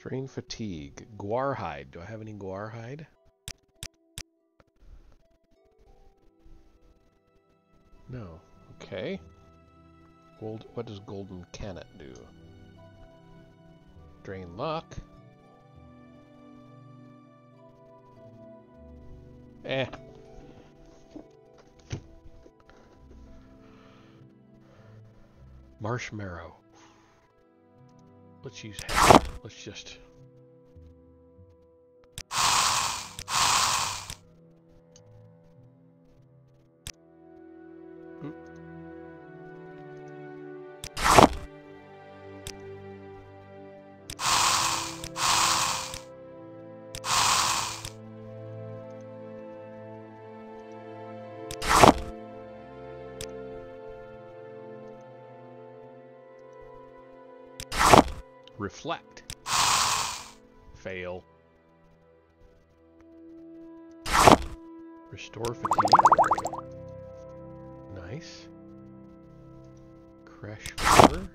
Drain fatigue. Guarhide, do I have any guarhide? No. Okay. Gold. What does golden cannon do? Drain luck. Eh. Marshmallow. Let's use half. Let's just. Reflect. Fail. Restore fatigue. Nice. Crash fever.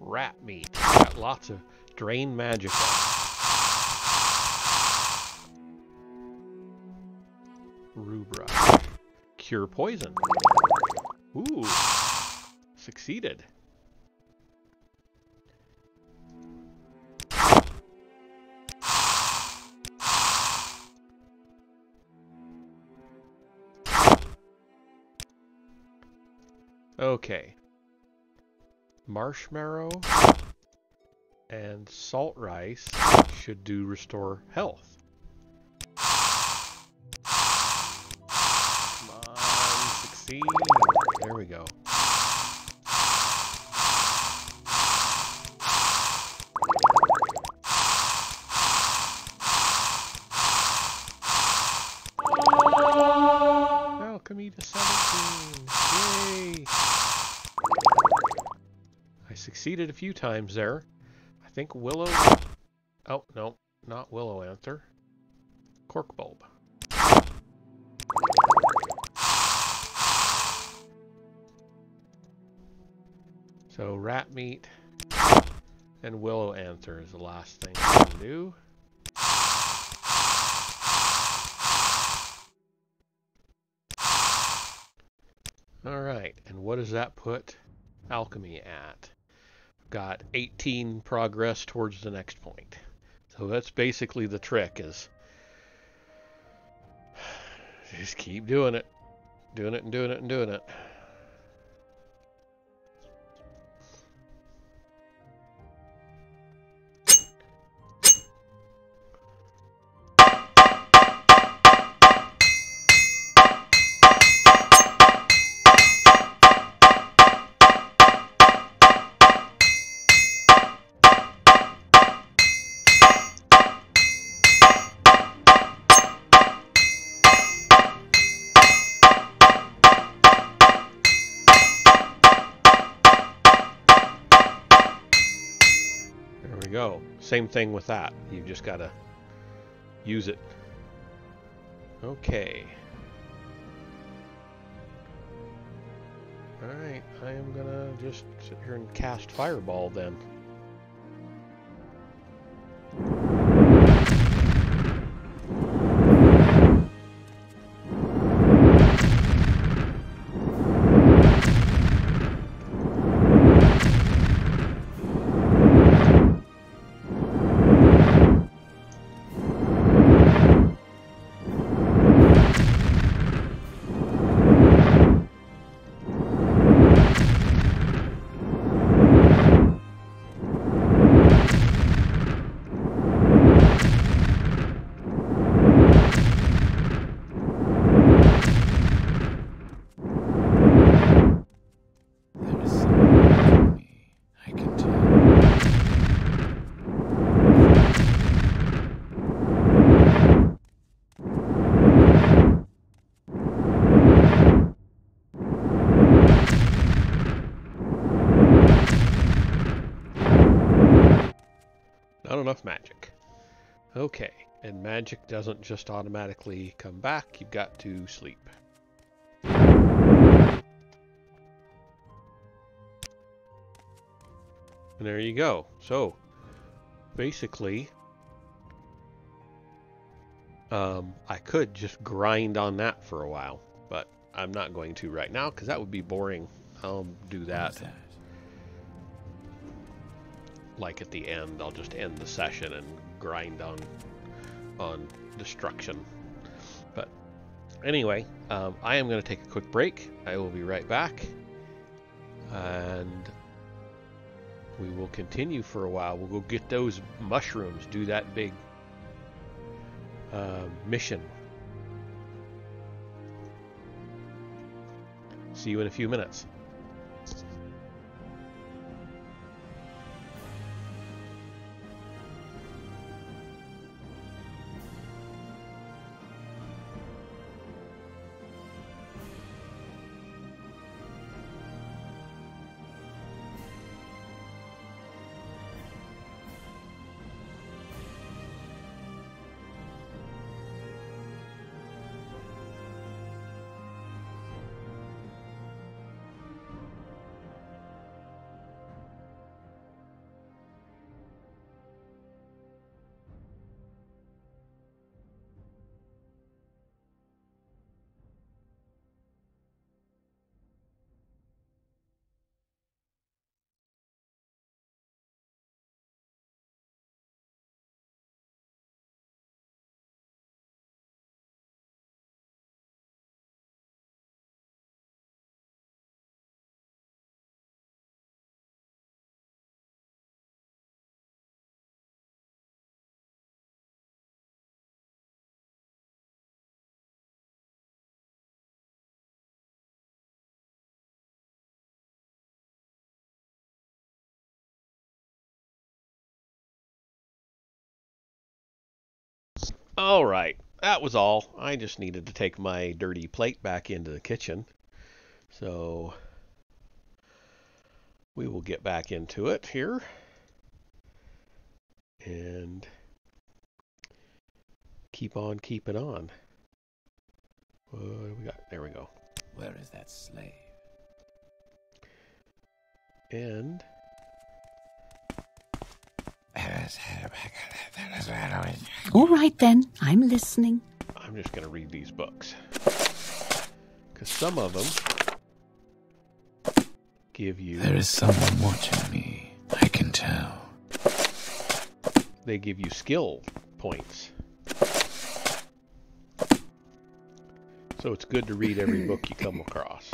Rat meat. Got lots of drain magic. Rubra. Cure poison. Ooh. Succeeded. Okay. Marshmallow and salt rice should do restore health. Come on, succeed. There we go. Alchemy to seventeen. Yay! I succeeded a few times there. I think willow. Oh, no. Not willow anther. Cork bulb. So rat meat and willow anther is the last thing I can do. Alright, and what does that put alchemy at? I've got eighteen progress towards the next point. So that's basically the trick, is just keep doing it. Doing it and doing it and doing it. Same thing with that. You've just got to use it. Okay. Alright, I am going to just sit here and cast Fireball then. Magic. Okay, and magic doesn't just automatically come back, you've got to sleep. And there you go. So, basically, um, I could just grind on that for a while, but I'm not going to right now because that would be boring. I'll do that. Like at the end, I'll just end the session and grind on on destruction. But anyway, um, I am going to take a quick break. I will be right back, and we will continue for a while. We'll go get those mushrooms, do that big uh, mission. See you in a few minutes. All right, that was all. I just needed to take my dirty plate back into the kitchen. So we will get back into it here. And keep on keeping on. What do we got? There we go. Where is that slave? And... all right then, I'm listening. I'm just going to read these books, because some of them give you... There is someone watching me, I can tell. they give you skill points. So it's good to read every book you come across.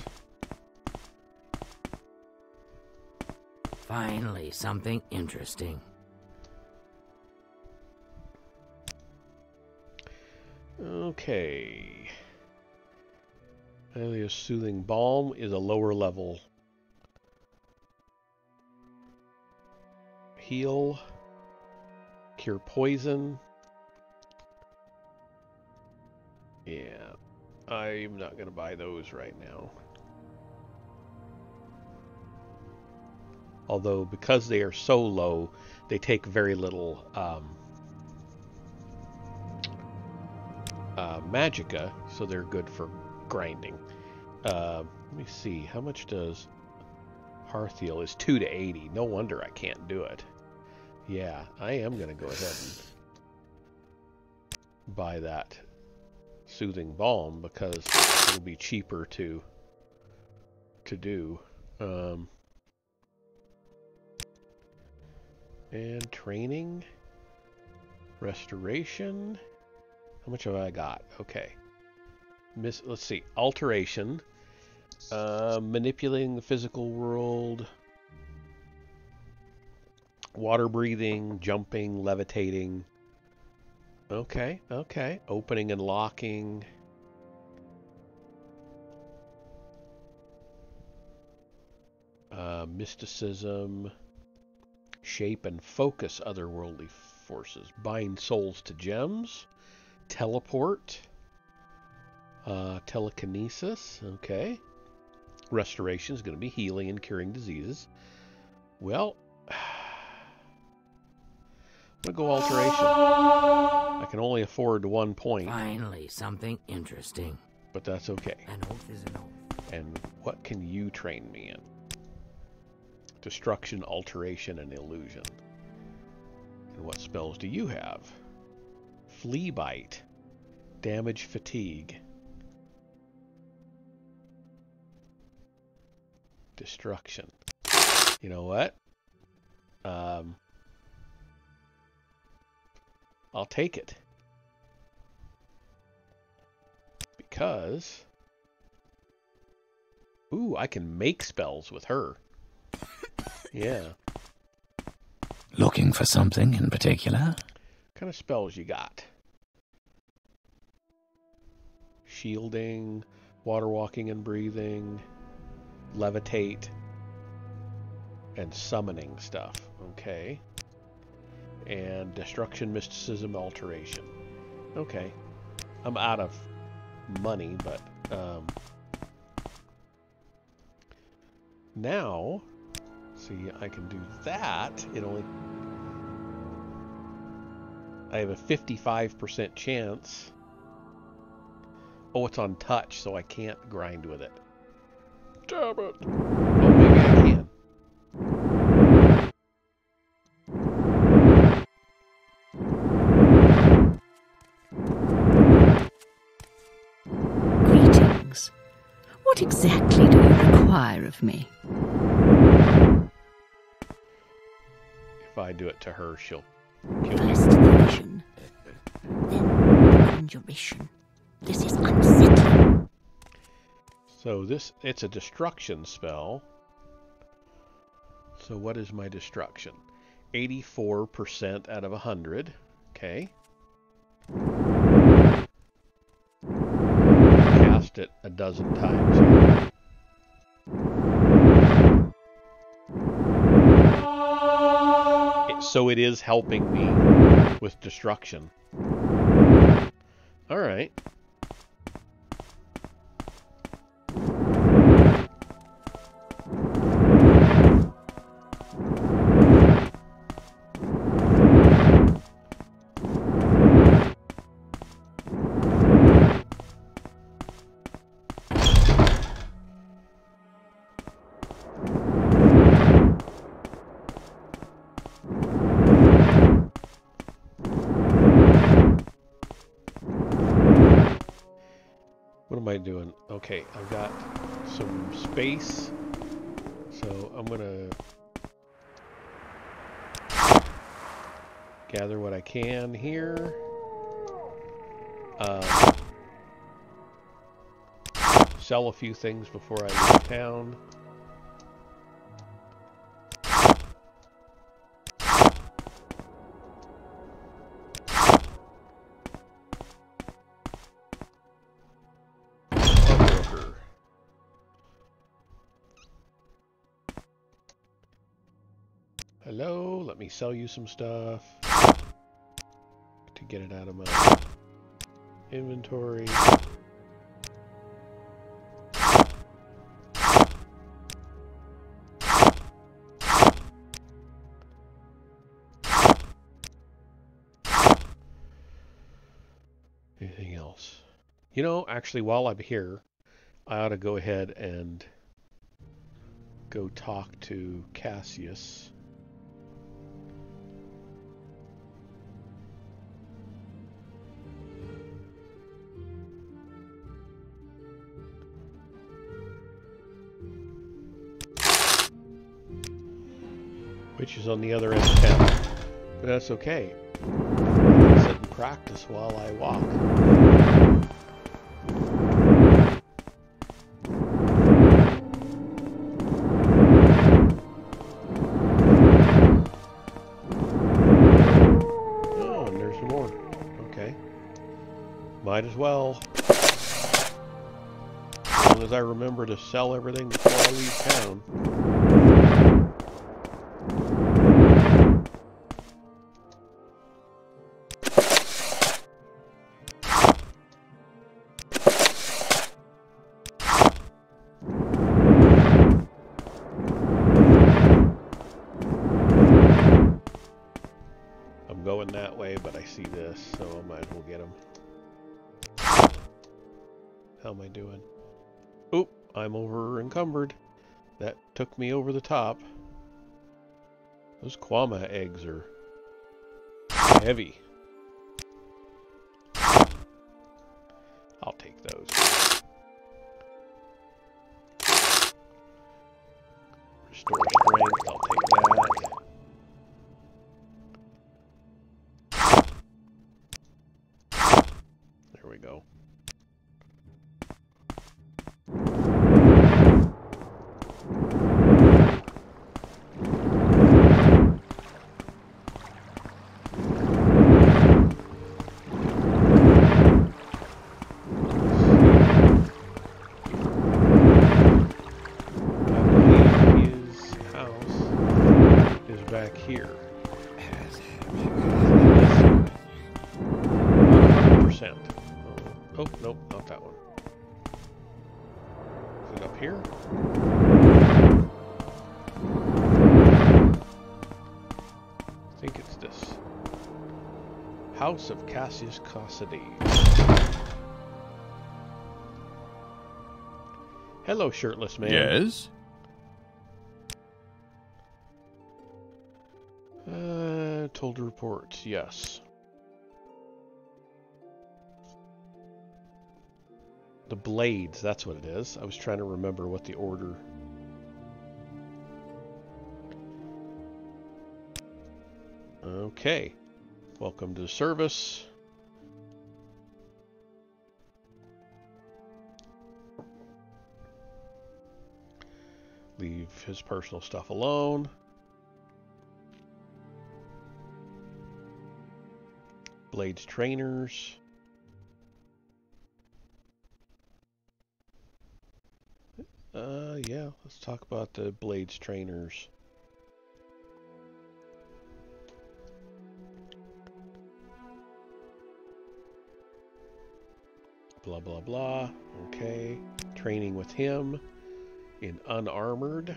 Finally, something interesting. Okay. Alia's Soothing Balm is a lower level heal, cure poison. Yeah, I'm not going to buy those right now. Although, because they are so low, they take very little um, uh, magicka, so they're good for grinding. Uh, let me see, how much does Hearth Heal? It's two to eighty. No wonder I can't do it. Yeah, I am going to go ahead and buy that Soothing Balm, because it'll be cheaper to to do. Um... And training, restoration. How much have I got? Okay. Miss, let's see. Alteration, uh, manipulating the physical world, water breathing, jumping, levitating. Okay, okay. Opening and locking. Uh, mysticism. Shape and focus otherworldly forces. Bind souls to gems. Teleport. Uh, telekinesis. Okay. Restoration is going to be healing and curing diseases. Well, I'm going to go alteration. I can only afford one point. Finally, something interesting. But that's okay. An oath is an oath. And what can you train me in? Destruction, alteration, and illusion. And what spells do you have? Flea bite, damage, fatigue, destruction. You know what? Um, I'll take it, because ooh, I can make spells with her. Yeah. Looking for something in particular? What kind of spells you got? Shielding, water walking and breathing, levitate, and summoning stuff. Okay. And destruction, mysticism, alteration. Okay. I'm out of money, but um, now... See, I can do that. It only... I have a fifty-five percent chance. Oh, it's on touch, so I can't grind with it. Damn it! Oh, maybe I can. Greetings. What exactly do you require of me? If I do it to her, she'll kill me. First the vision, then the conjuration. This is unsettling. So this, it's a destruction spell. So what is my destruction? eighty-four percent out of one hundred. Okay. Cast it a dozen times here. So it is helping me with destruction. All right. Doing okay. I've got some space, so I'm gonna gather what I can here. Uh, sell a few things before I leave town. Hello, let me sell you some stuff to get it out of my inventory. Anything else? You know, actually, while I'm here, I ought to go ahead and go talk to Cassius. Which is on the other end of town. But that's okay. I sit and practice while I walk. Oh, and there's more. Okay. Might as well. As long as I remember to sell everything before I leave town. That took me over the top. Those Kwama eggs are heavy. I'll take those. Restore strength, I'll take that. There we go. House of Cassius Cosades. Hello, shirtless man. Yes? Uh, told reports, yes. The blades, that's what it is. I was trying to remember what the order... Okay. Welcome to the service. Leave his personal stuff alone. Blades trainers. Uh, yeah, let's talk about the blades trainers. Blah, blah, blah. Okay. Training with him in unarmored.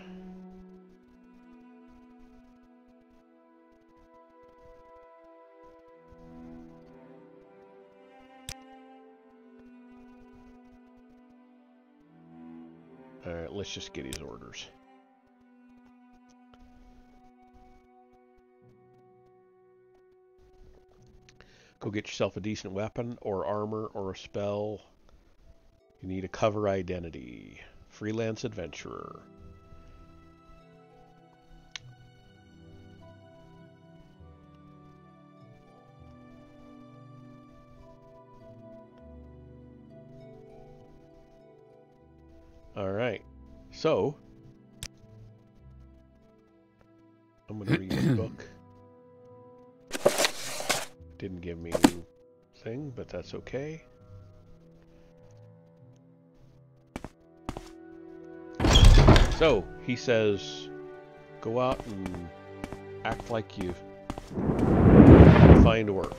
All right, let's just get his orders. Go get yourself a decent weapon or armor or a spell. You need a cover identity. Freelance adventurer. All right. So, I'm going to read the book. Didn't give me a new thing, but that's okay. So, he says, go out and act like you find work.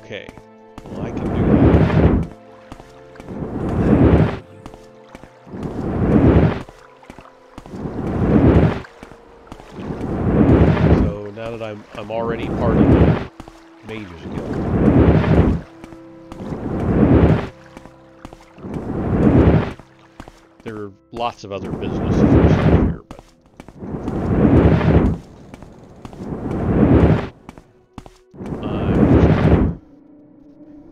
Okay. Well, I can do that. So, now that I'm, I'm already part of the Mages Guild. There are lots of other businesses here, but I'm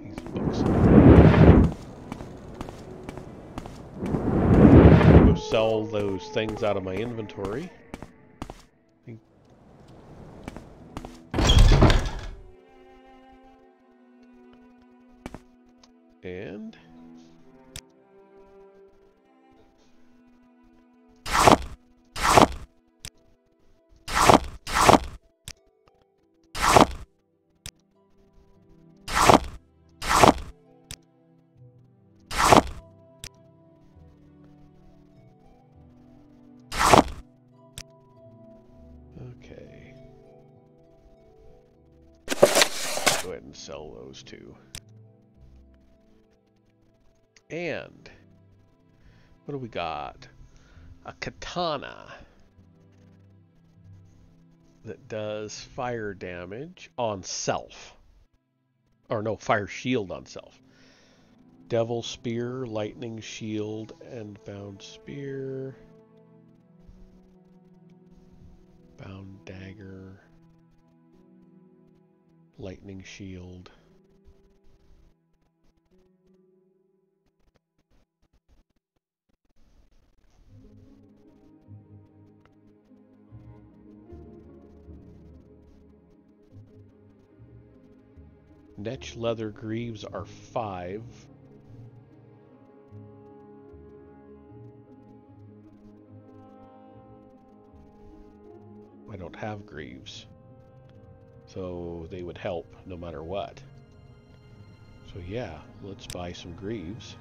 just gonna these books. Go sell those things out of my inventory. I think. And sell those two. And what do we got? A katana that does fire damage on self. Or no, fire shield on self. Devil spear, lightning shield, and bound spear. Bound dagger. Lightning shield. Netch leather greaves are five. I don't have greaves. So they would help no matter what. So yeah, let's buy some greaves.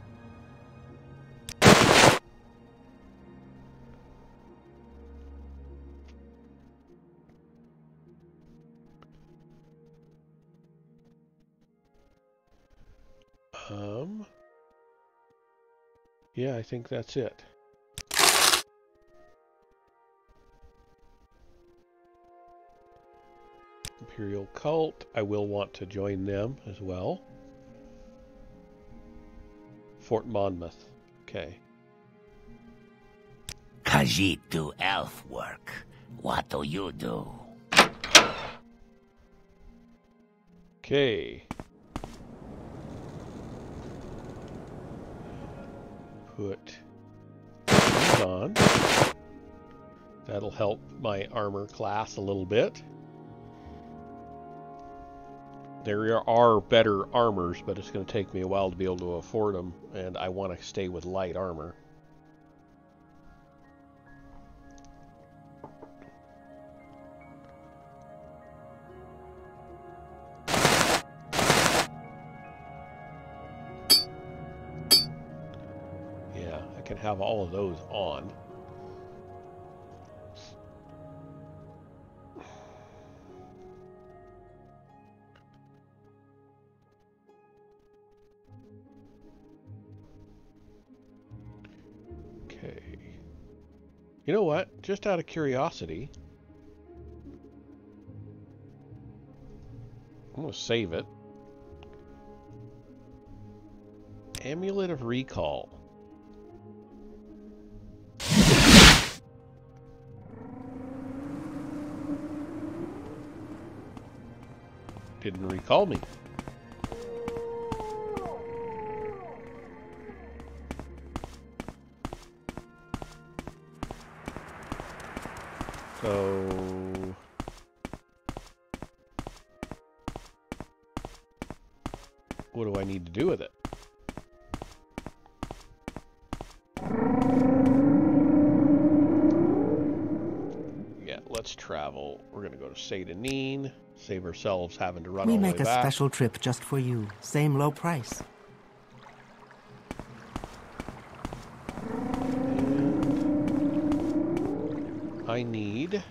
Um. Yeah, I think that's it. Imperial Cult. I will want to join them as well. Fort Monmouth. Okay. Khajiit do elf work. What do you do? Okay. Put these on. That'll help my armor class a little bit. There are better armors, but it's going to take me a while to be able to afford them, and I want to stay with light armor. Yeah, I can have all of those on. You know what? Just out of curiosity, I'm going to save it. Amulet of Recall. Didn't recall me. So what do I need to do with it? let's travel. We're going to go to Satanine. Save ourselves having to run all the way back. We make a special trip just for you. Same low price. And I need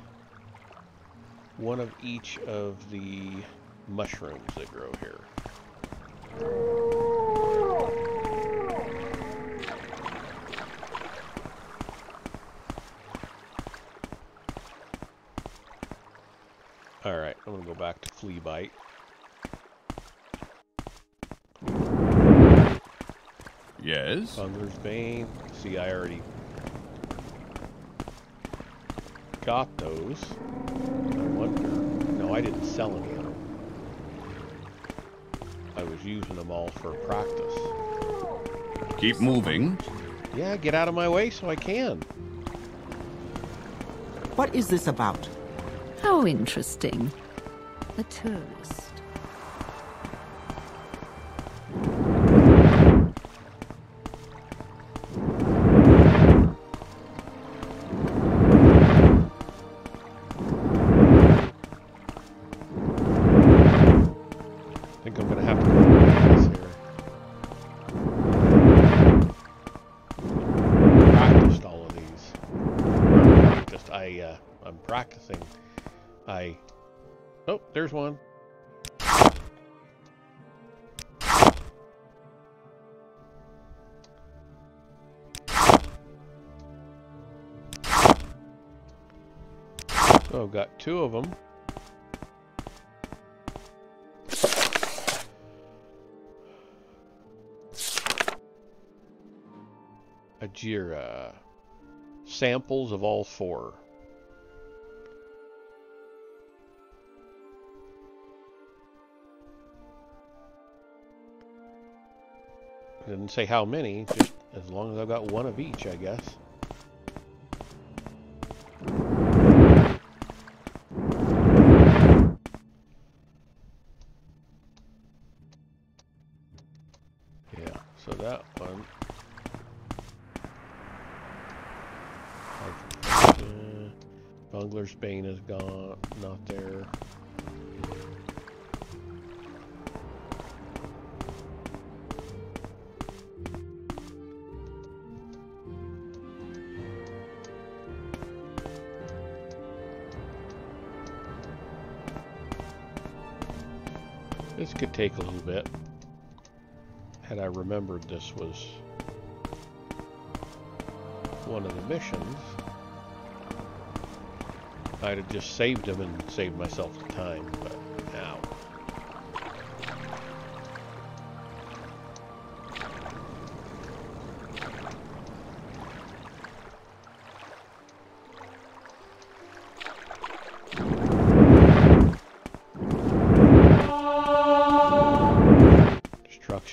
one of each of the mushrooms that grow here. Alright, I'm going to go back to flea bite. Yes? Bungler's Bane. See, I already got those. I wonder. No, I didn't sell any of them. I was using them all for practice. Keep moving. Yeah, get out of my way so I can. What is this about? How interesting. A tourist. There's one. Oh, got two of them. Ajira. Samples of all four. Didn't say how many, just as long as I've got one of each, I guess. Yeah, so that one. Uh, Bungler's Bane is gone, not there. This could take a little bit. Had I remembered this was one of the missions, I'd have just saved him and saved myself the time, but now.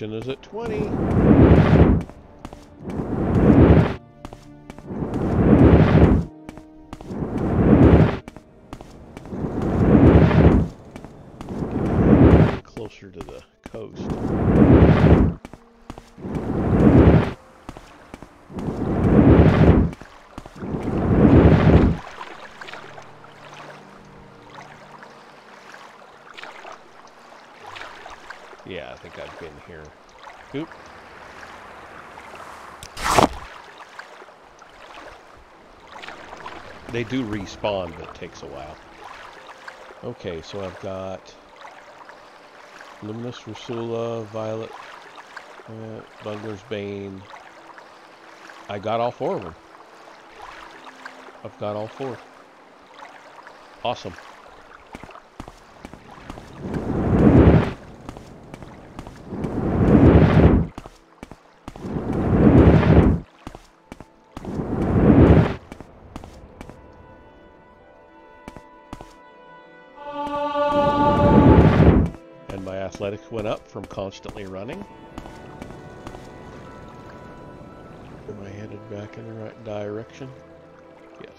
Is at twenty. Get closer to the coast. Yeah, I think I've been here. Oop. They do respawn, but it takes a while. Okay, so I've got Luminous Rusula, Violet, uh, Bungler's Bane. I got all four of them. I've got all four. Awesome. Athletics went up from constantly running. Am I headed back in the right direction? Yes.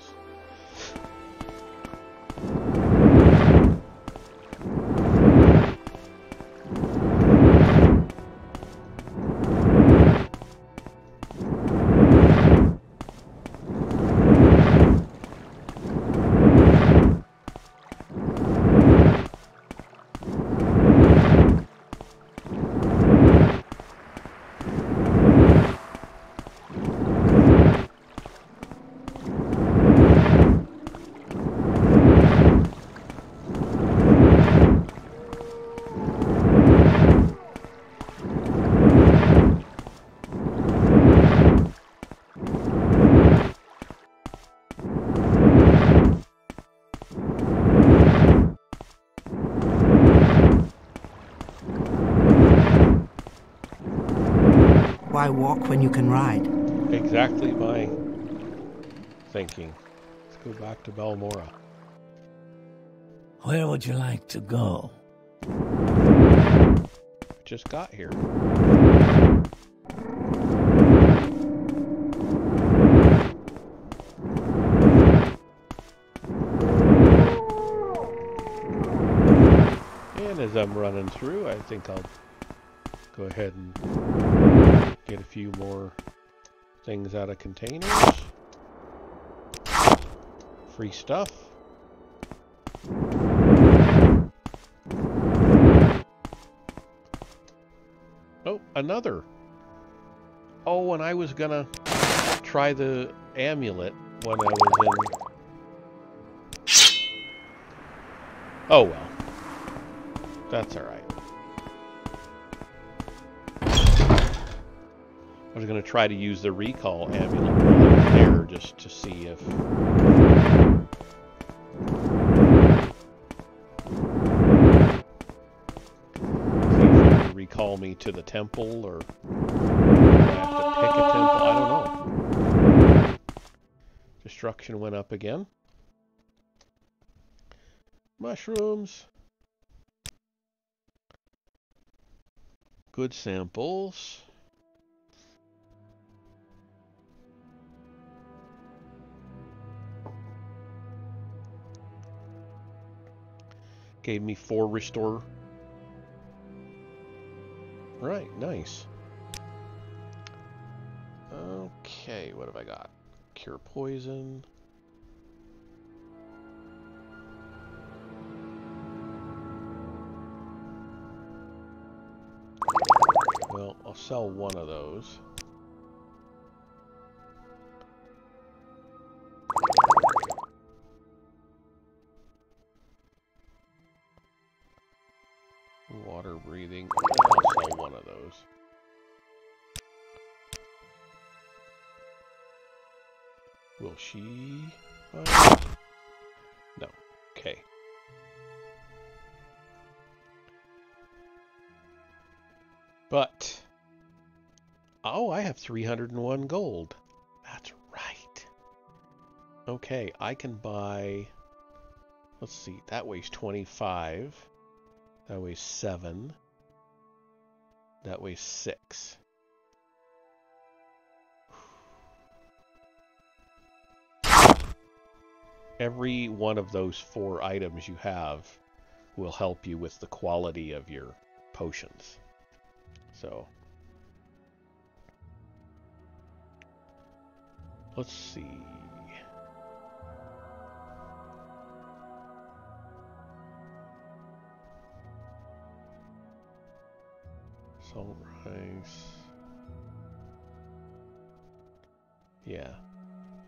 why walk when you can ride? Exactly my thinking. Let's go back to Balmora. Where would you like to go? Just got here. And as I'm running through, I think I'll go ahead and get a few more things out of containers. Free stuff. Oh, another. Oh, and I was gonna try the amulet when I was in... Oh, well. That's alright. I was gonna try to use the recall amulet while I was there just to see if... Call me to the temple, or I have to pick a temple. I don't know. Destruction went up again. Mushrooms. Good samples. Gave me four restore. Right, nice. Okay, what have I got? Cure poison. Well, I'll sell one of those. Water breathing. I'll sell one of those. Will she? Uh, no. Okay. But. Oh, I have three hundred and one gold. That's right. Okay, I can buy. Let's see. That weighs twenty-five. That weighs seven. That weighs six. Every one of those four items you have will help you with the quality of your potions. So, let's see. Salt rice. Yeah.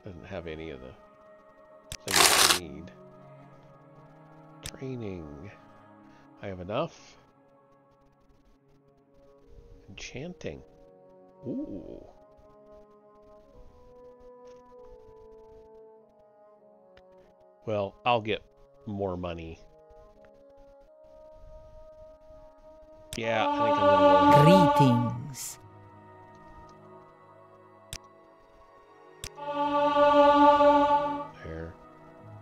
Doesn't have any of the things I need. Training. I have enough. Enchanting. Ooh. Well, I'll get more money. Yeah, I think I'm gonna go. Greetings. There.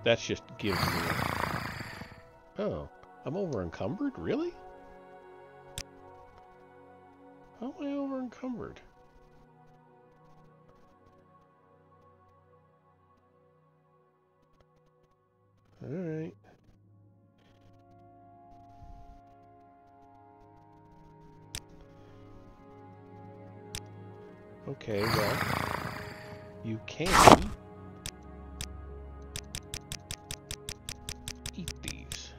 That's just gives me. Oh, I'm over encumbered? Really? How am I over encumbered? Alright. Okay, well, you can eat these.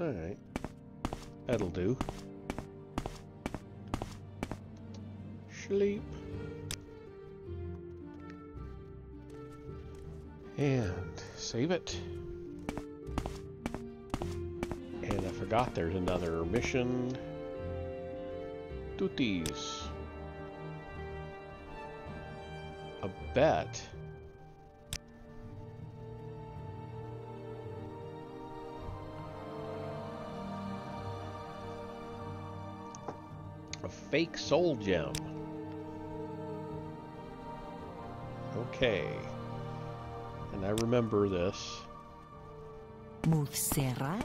Alright, that'll do. Sleep. And save it. And I forgot there's another mission. Duties. A bet. A fake soul gem. Okay. And I remember this. Masera?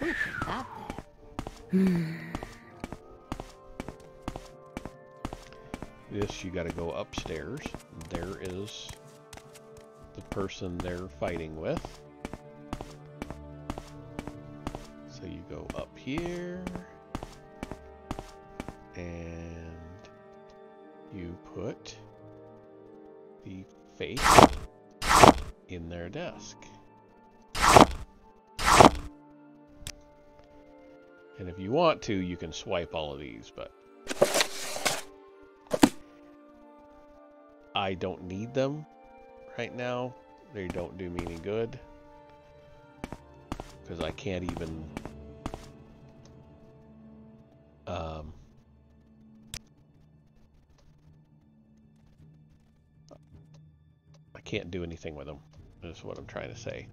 Who put that there? This, you gotta go upstairs. There is the person they're fighting with. So you go up here. And you put the face in their desk. And if you want to, you can swipe all of these, but I don't need them right now. They don't do me any good because I can't even um, I can't do anything with them, is what I'm trying to say.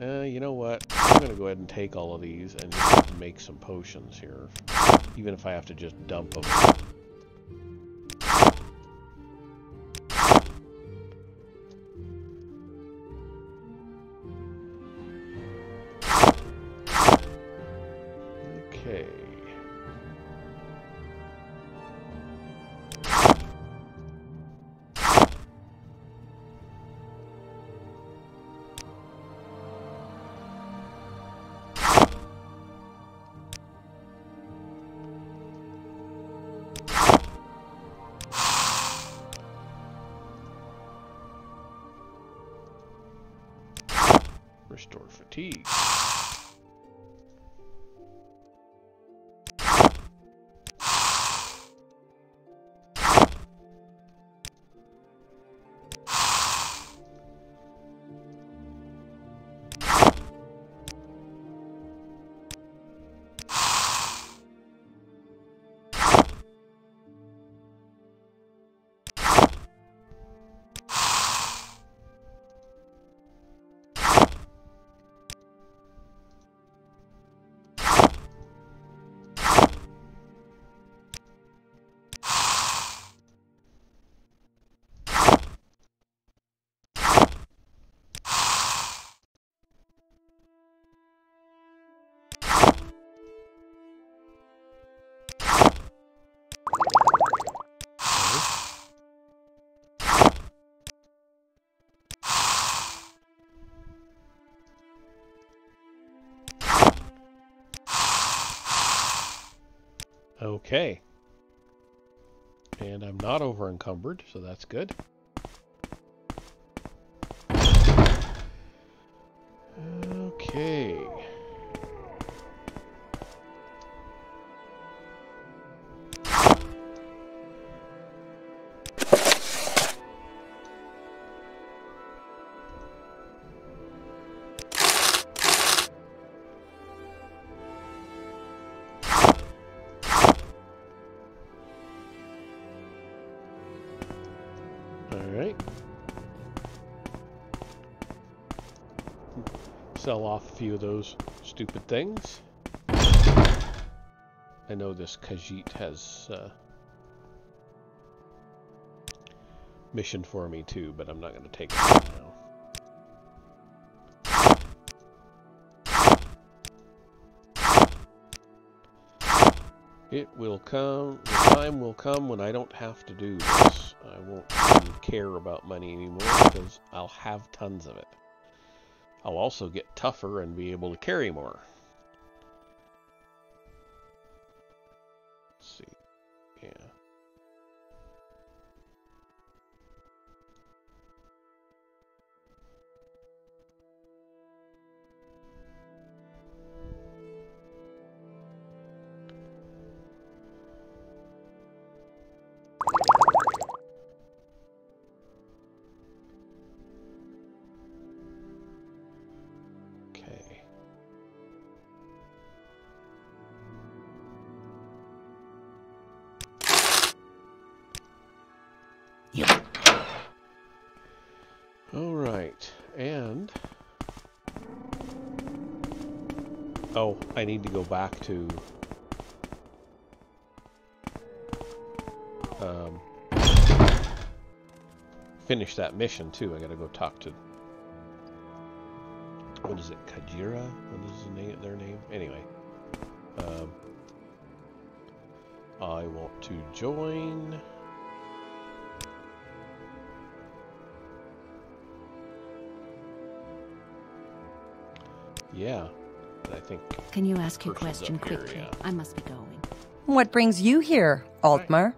Uh, you know what? I'm going to go ahead and take all of these and just make some potions here, even if I have to just dump them. Okay, and I'm not over encumbered, so that's good. Okay. Sell off a few of those stupid things. I know this Khajiit has a uh, mission for me too, but I'm not going to take it now. It will come, the time will come when I don't have to do this. I won't even care about money anymore because I'll have tons of it. I'll also get tougher and be able to carry more. Let's see. Yeah. Oh, I need to go back to... Um, finish that mission, too. I gotta go talk to... What is it? Kajira? What is the name, their name? Anyway. Um, I want to join... Yeah, I think... Can you ask your question quickly? Here, yeah. I must be going. What brings you here, Altmer?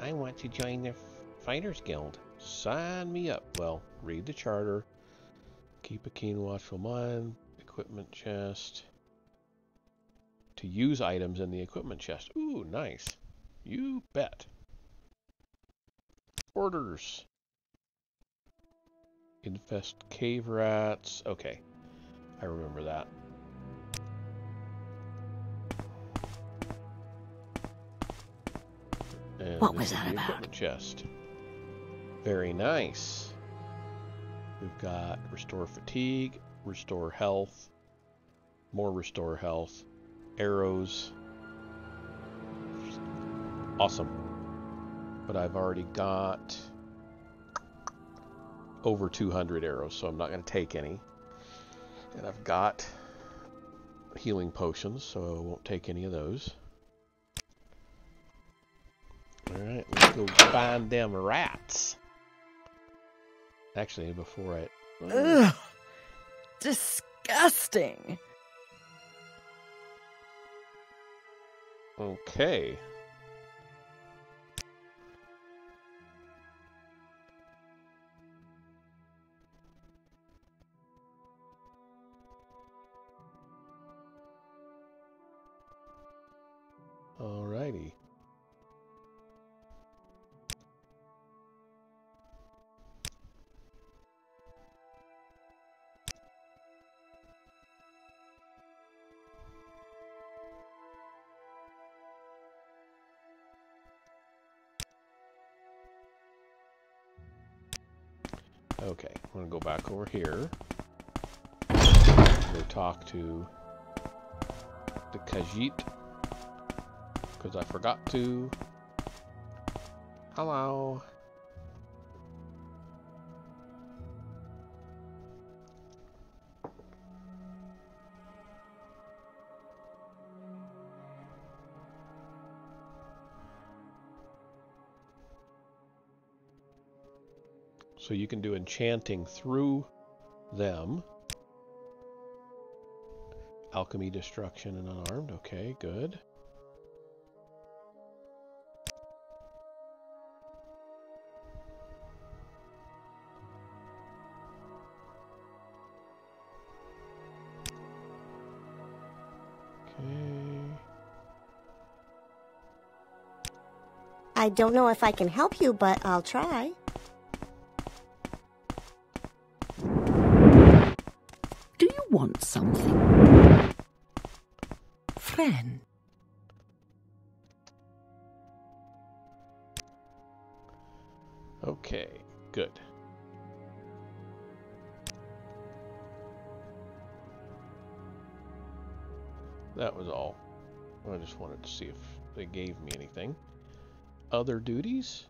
I, I want to join the Fighters Guild. Sign me up. Well, read the charter. Keep a keen watchful mind. Equipment chest. To use items in the equipment chest. Ooh, nice. You bet. Orders. Infest cave rats. Okay. I remember that. And what was that about? Chest. Very nice. We've got restore fatigue, restore health, more restore health, arrows. Awesome. But I've already got over two hundred arrows, so I'm not going to take any. And I've got healing potions, so I won't take any of those. Alright, let's go find them rats. Actually, before I... Oh. Ugh! Disgusting! Okay. Alrighty. Okay, I'm going to go back over here. Go talk to the Khajiit. Because I forgot to. Hello. So you can do enchanting through them. Alchemy, destruction, and unarmed. Okay, good. I don't know if I can help you, but I'll try. Do you want something? Friend. Okay, good. That was all. I just wanted to see if they gave me anything. Other duties?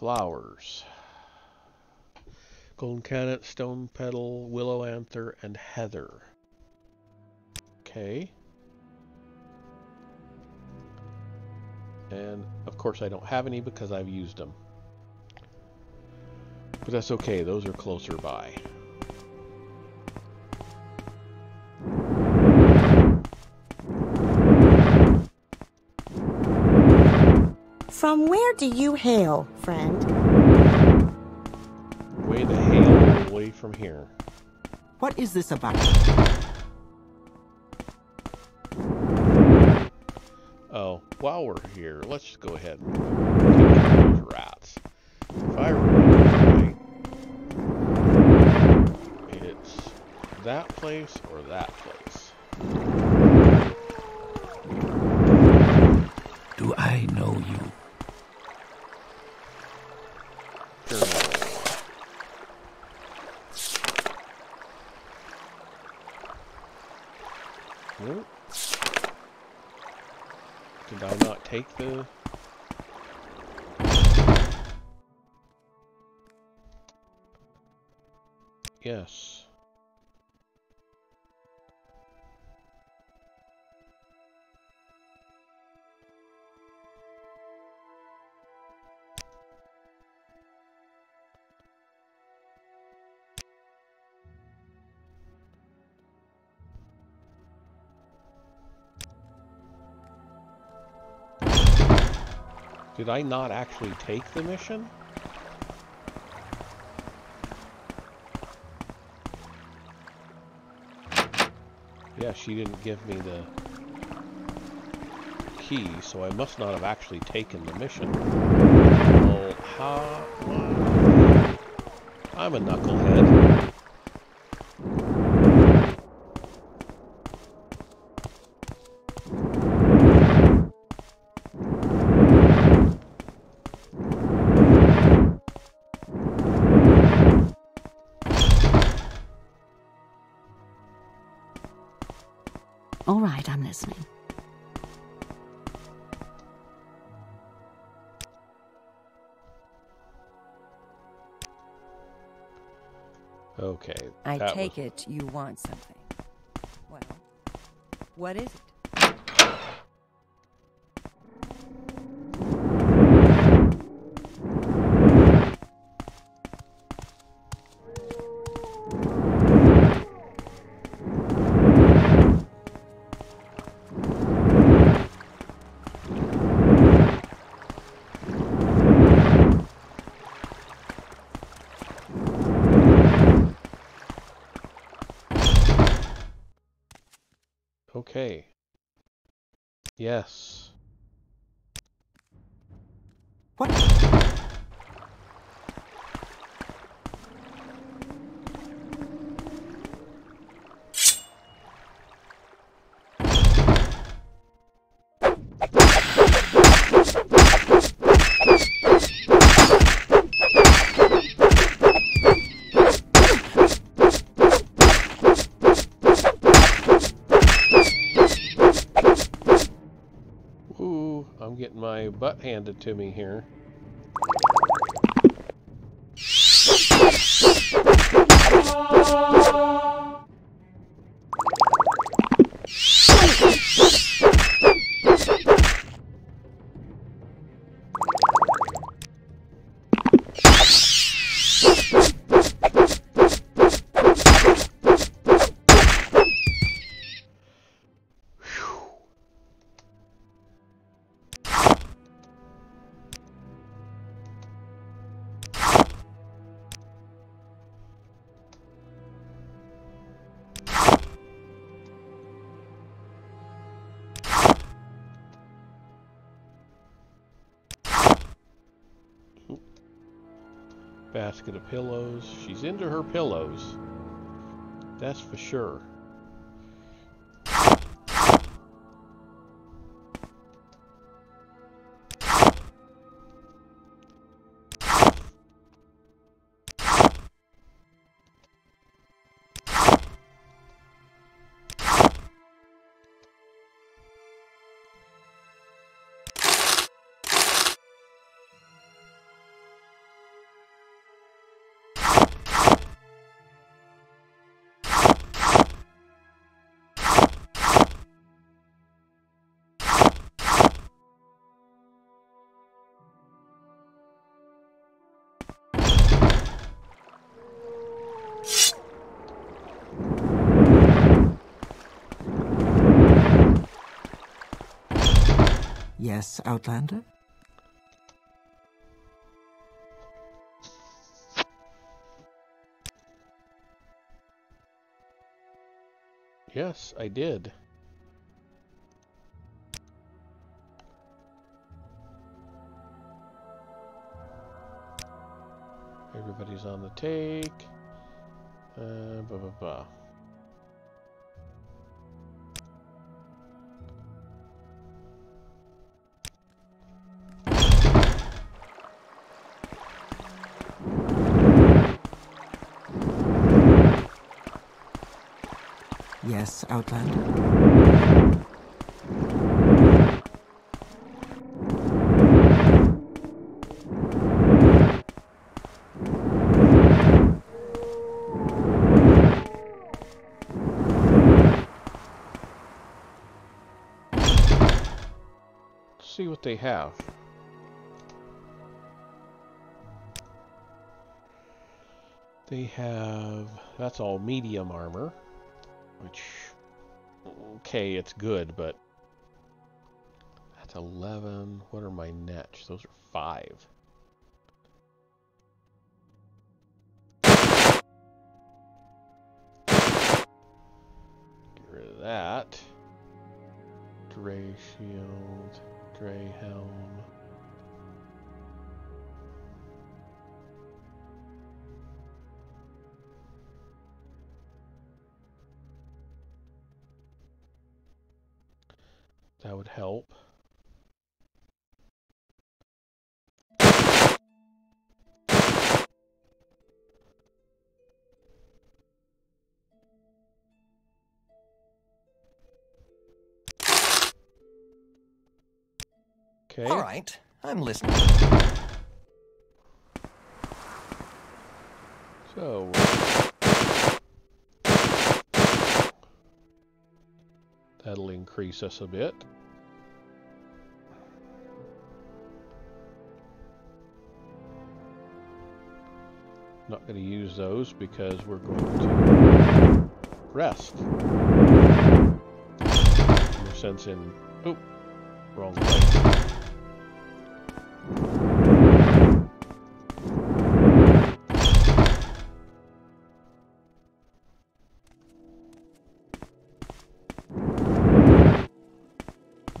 Flowers. Golden Cannet, Stone Petal, Willow Anther, and Heather. Okay. And, of course, I don't have any because I've used them. But that's okay. Those are closer by. From where do you hail, friend? Way to hail away from here. What is this about? Oh, while we're here, let's just go ahead and take those rats. If I remember right, it's that place or that place. Do I know you? Nope. Did I not take the... Yes. Did I not actually take the mission? Yeah, she didn't give me the key, so I must not have actually taken the mission. Well, how? I'm a knucklehead. Listening. Okay. I take was... it you want something. Well, what is it? Okay. Yes. What? My butt handed to me here. Basket of pillows. She's into her pillows. That's for sure. Yes, Outlander? Yes, I did. Everybody's on the take. Uh, blah, blah, blah. Yes, Outlander? See what they have. They have, that's all medium armor, which, okay, it's good, but that's eleven. What are my Netch? Those are five. Get rid of that. Dray shield, Dray helm. That would help. Okay. All right, I'm listening. So. That'll increase us a bit. Not going to use those because we're going to rest. No sense in... Oh, wrong place.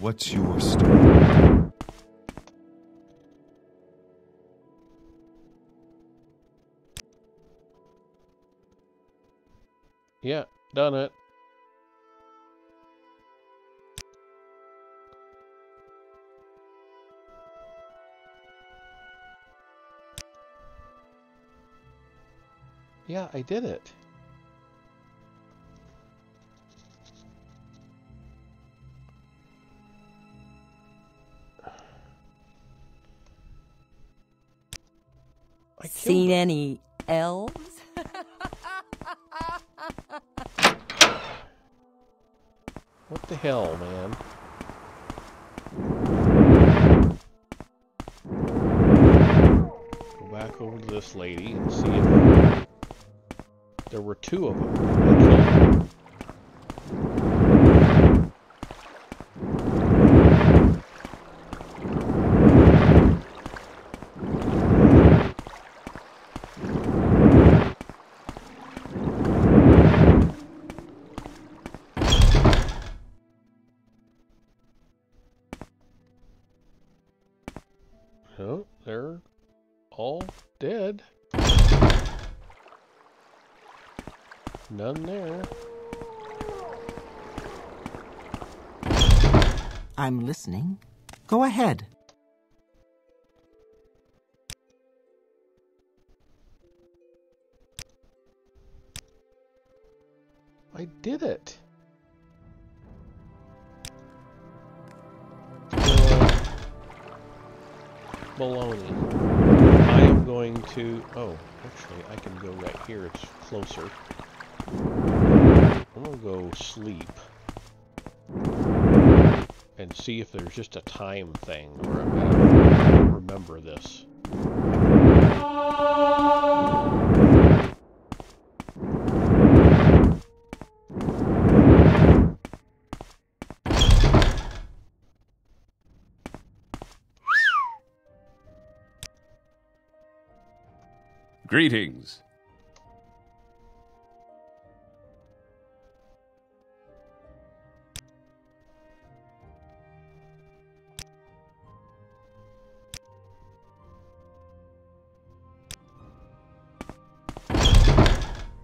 What's your story? Yeah, done it. Yeah, I did it. Seen any elves? What the hell, man? Go back over to this lady and see if there were two of them. None there. I'm listening. Go ahead. I did it. Baloney. I am going to... Oh, actually, I can go right here. It's closer. I'm gonna go sleep and see if there's just a time thing where I'm gonna remember this. Greetings.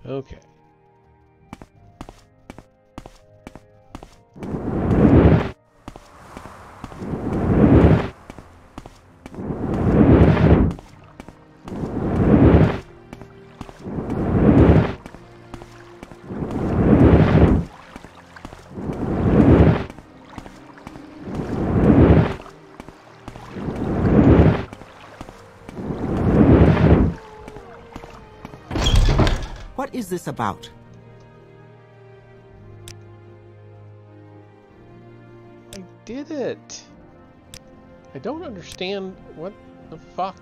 Okay. What is this about? I did it! I don't understand what the fuck.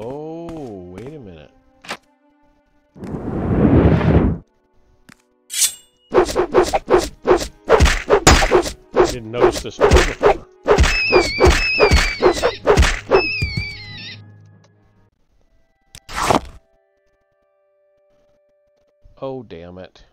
Oh, wait a minute. I didn't notice this before. Oh, damn it.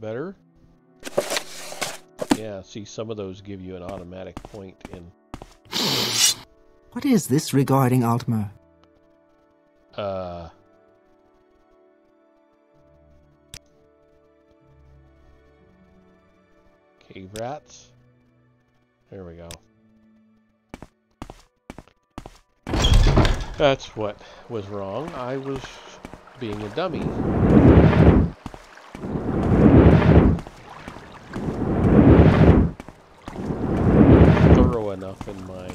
Better. Yeah, see, some of those give you an automatic point in. What is this regarding Altmer? Uh... Cave rats. There we go. That's what was wrong. I was being a dummy. Enough in my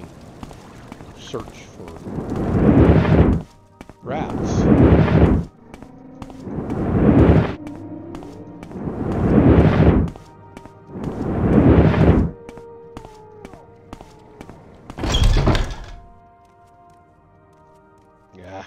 search for rats. Yeah.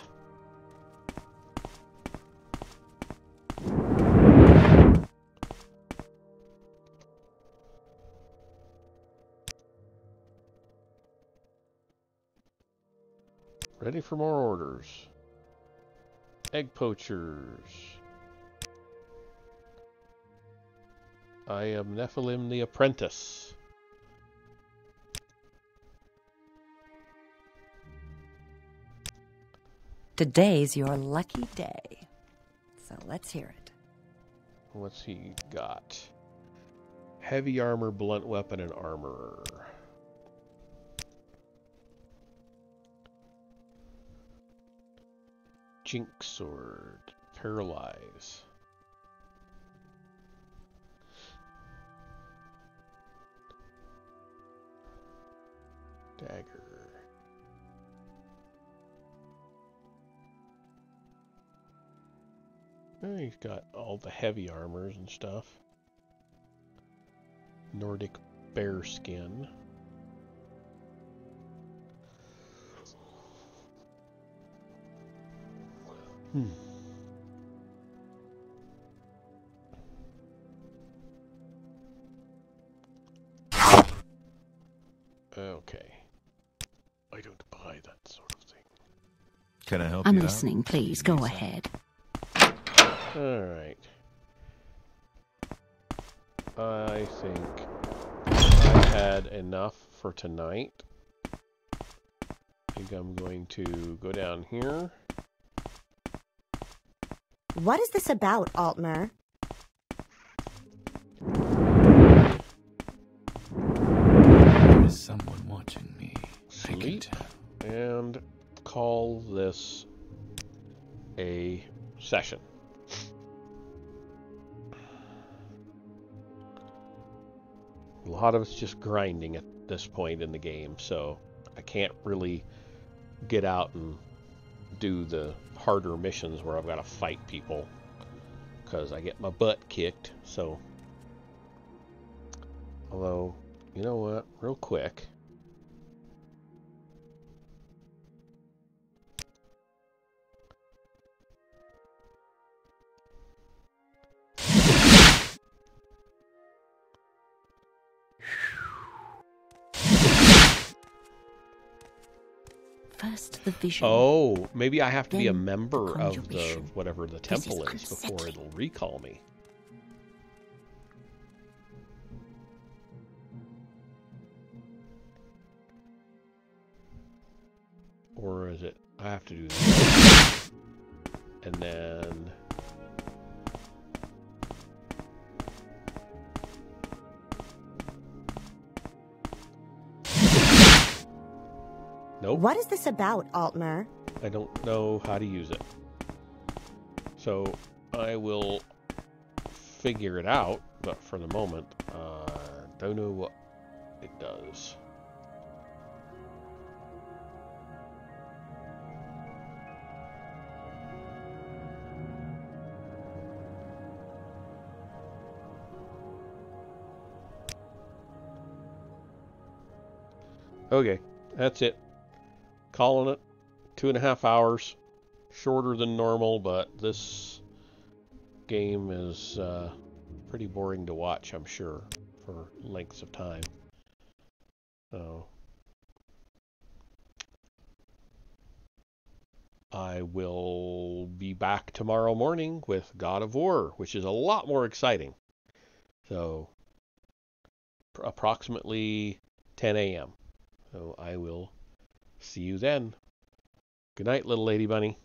Ready for more orders. Egg poachers. I am Nephilim the Apprentice. Today's your lucky day. So let's hear it. What's he got? Heavy armor, blunt weapon, and armorer. Jink sword, paralyze. Dagger. Oh, he's got all the heavy armors and stuff. Nordic bear skin. Hmm. Okay. I don't buy that sort of thing. Can I help I'm you? I'm listening, out? Please go ahead. All right. I think I've had enough for tonight. I think I'm going to go down here. What is this about, Altmer? There is someone watching me. Sleep and call this a session. A lot of it's just grinding it. this point in the game, so I can't really get out and do the harder missions where I've got to fight people, because I get my butt kicked. So, although, you know what, real quick, the vision. Oh, maybe I have to then be a member of the whatever the temple is, is before it'll recall me. Or is it I have to do this and then nope. What is this about, Altmer? I don't know how to use it. So I will figure it out, but for the moment, I uh, don't know what it does. Okay, that's it. Calling it two and a half hours, shorter than normal, but this game is uh, pretty boring to watch, I'm sure, for lengths of time. So I will be back tomorrow morning with God of War, which is a lot more exciting. So approximately ten A M So I will see you then. Good night, little lady bunny.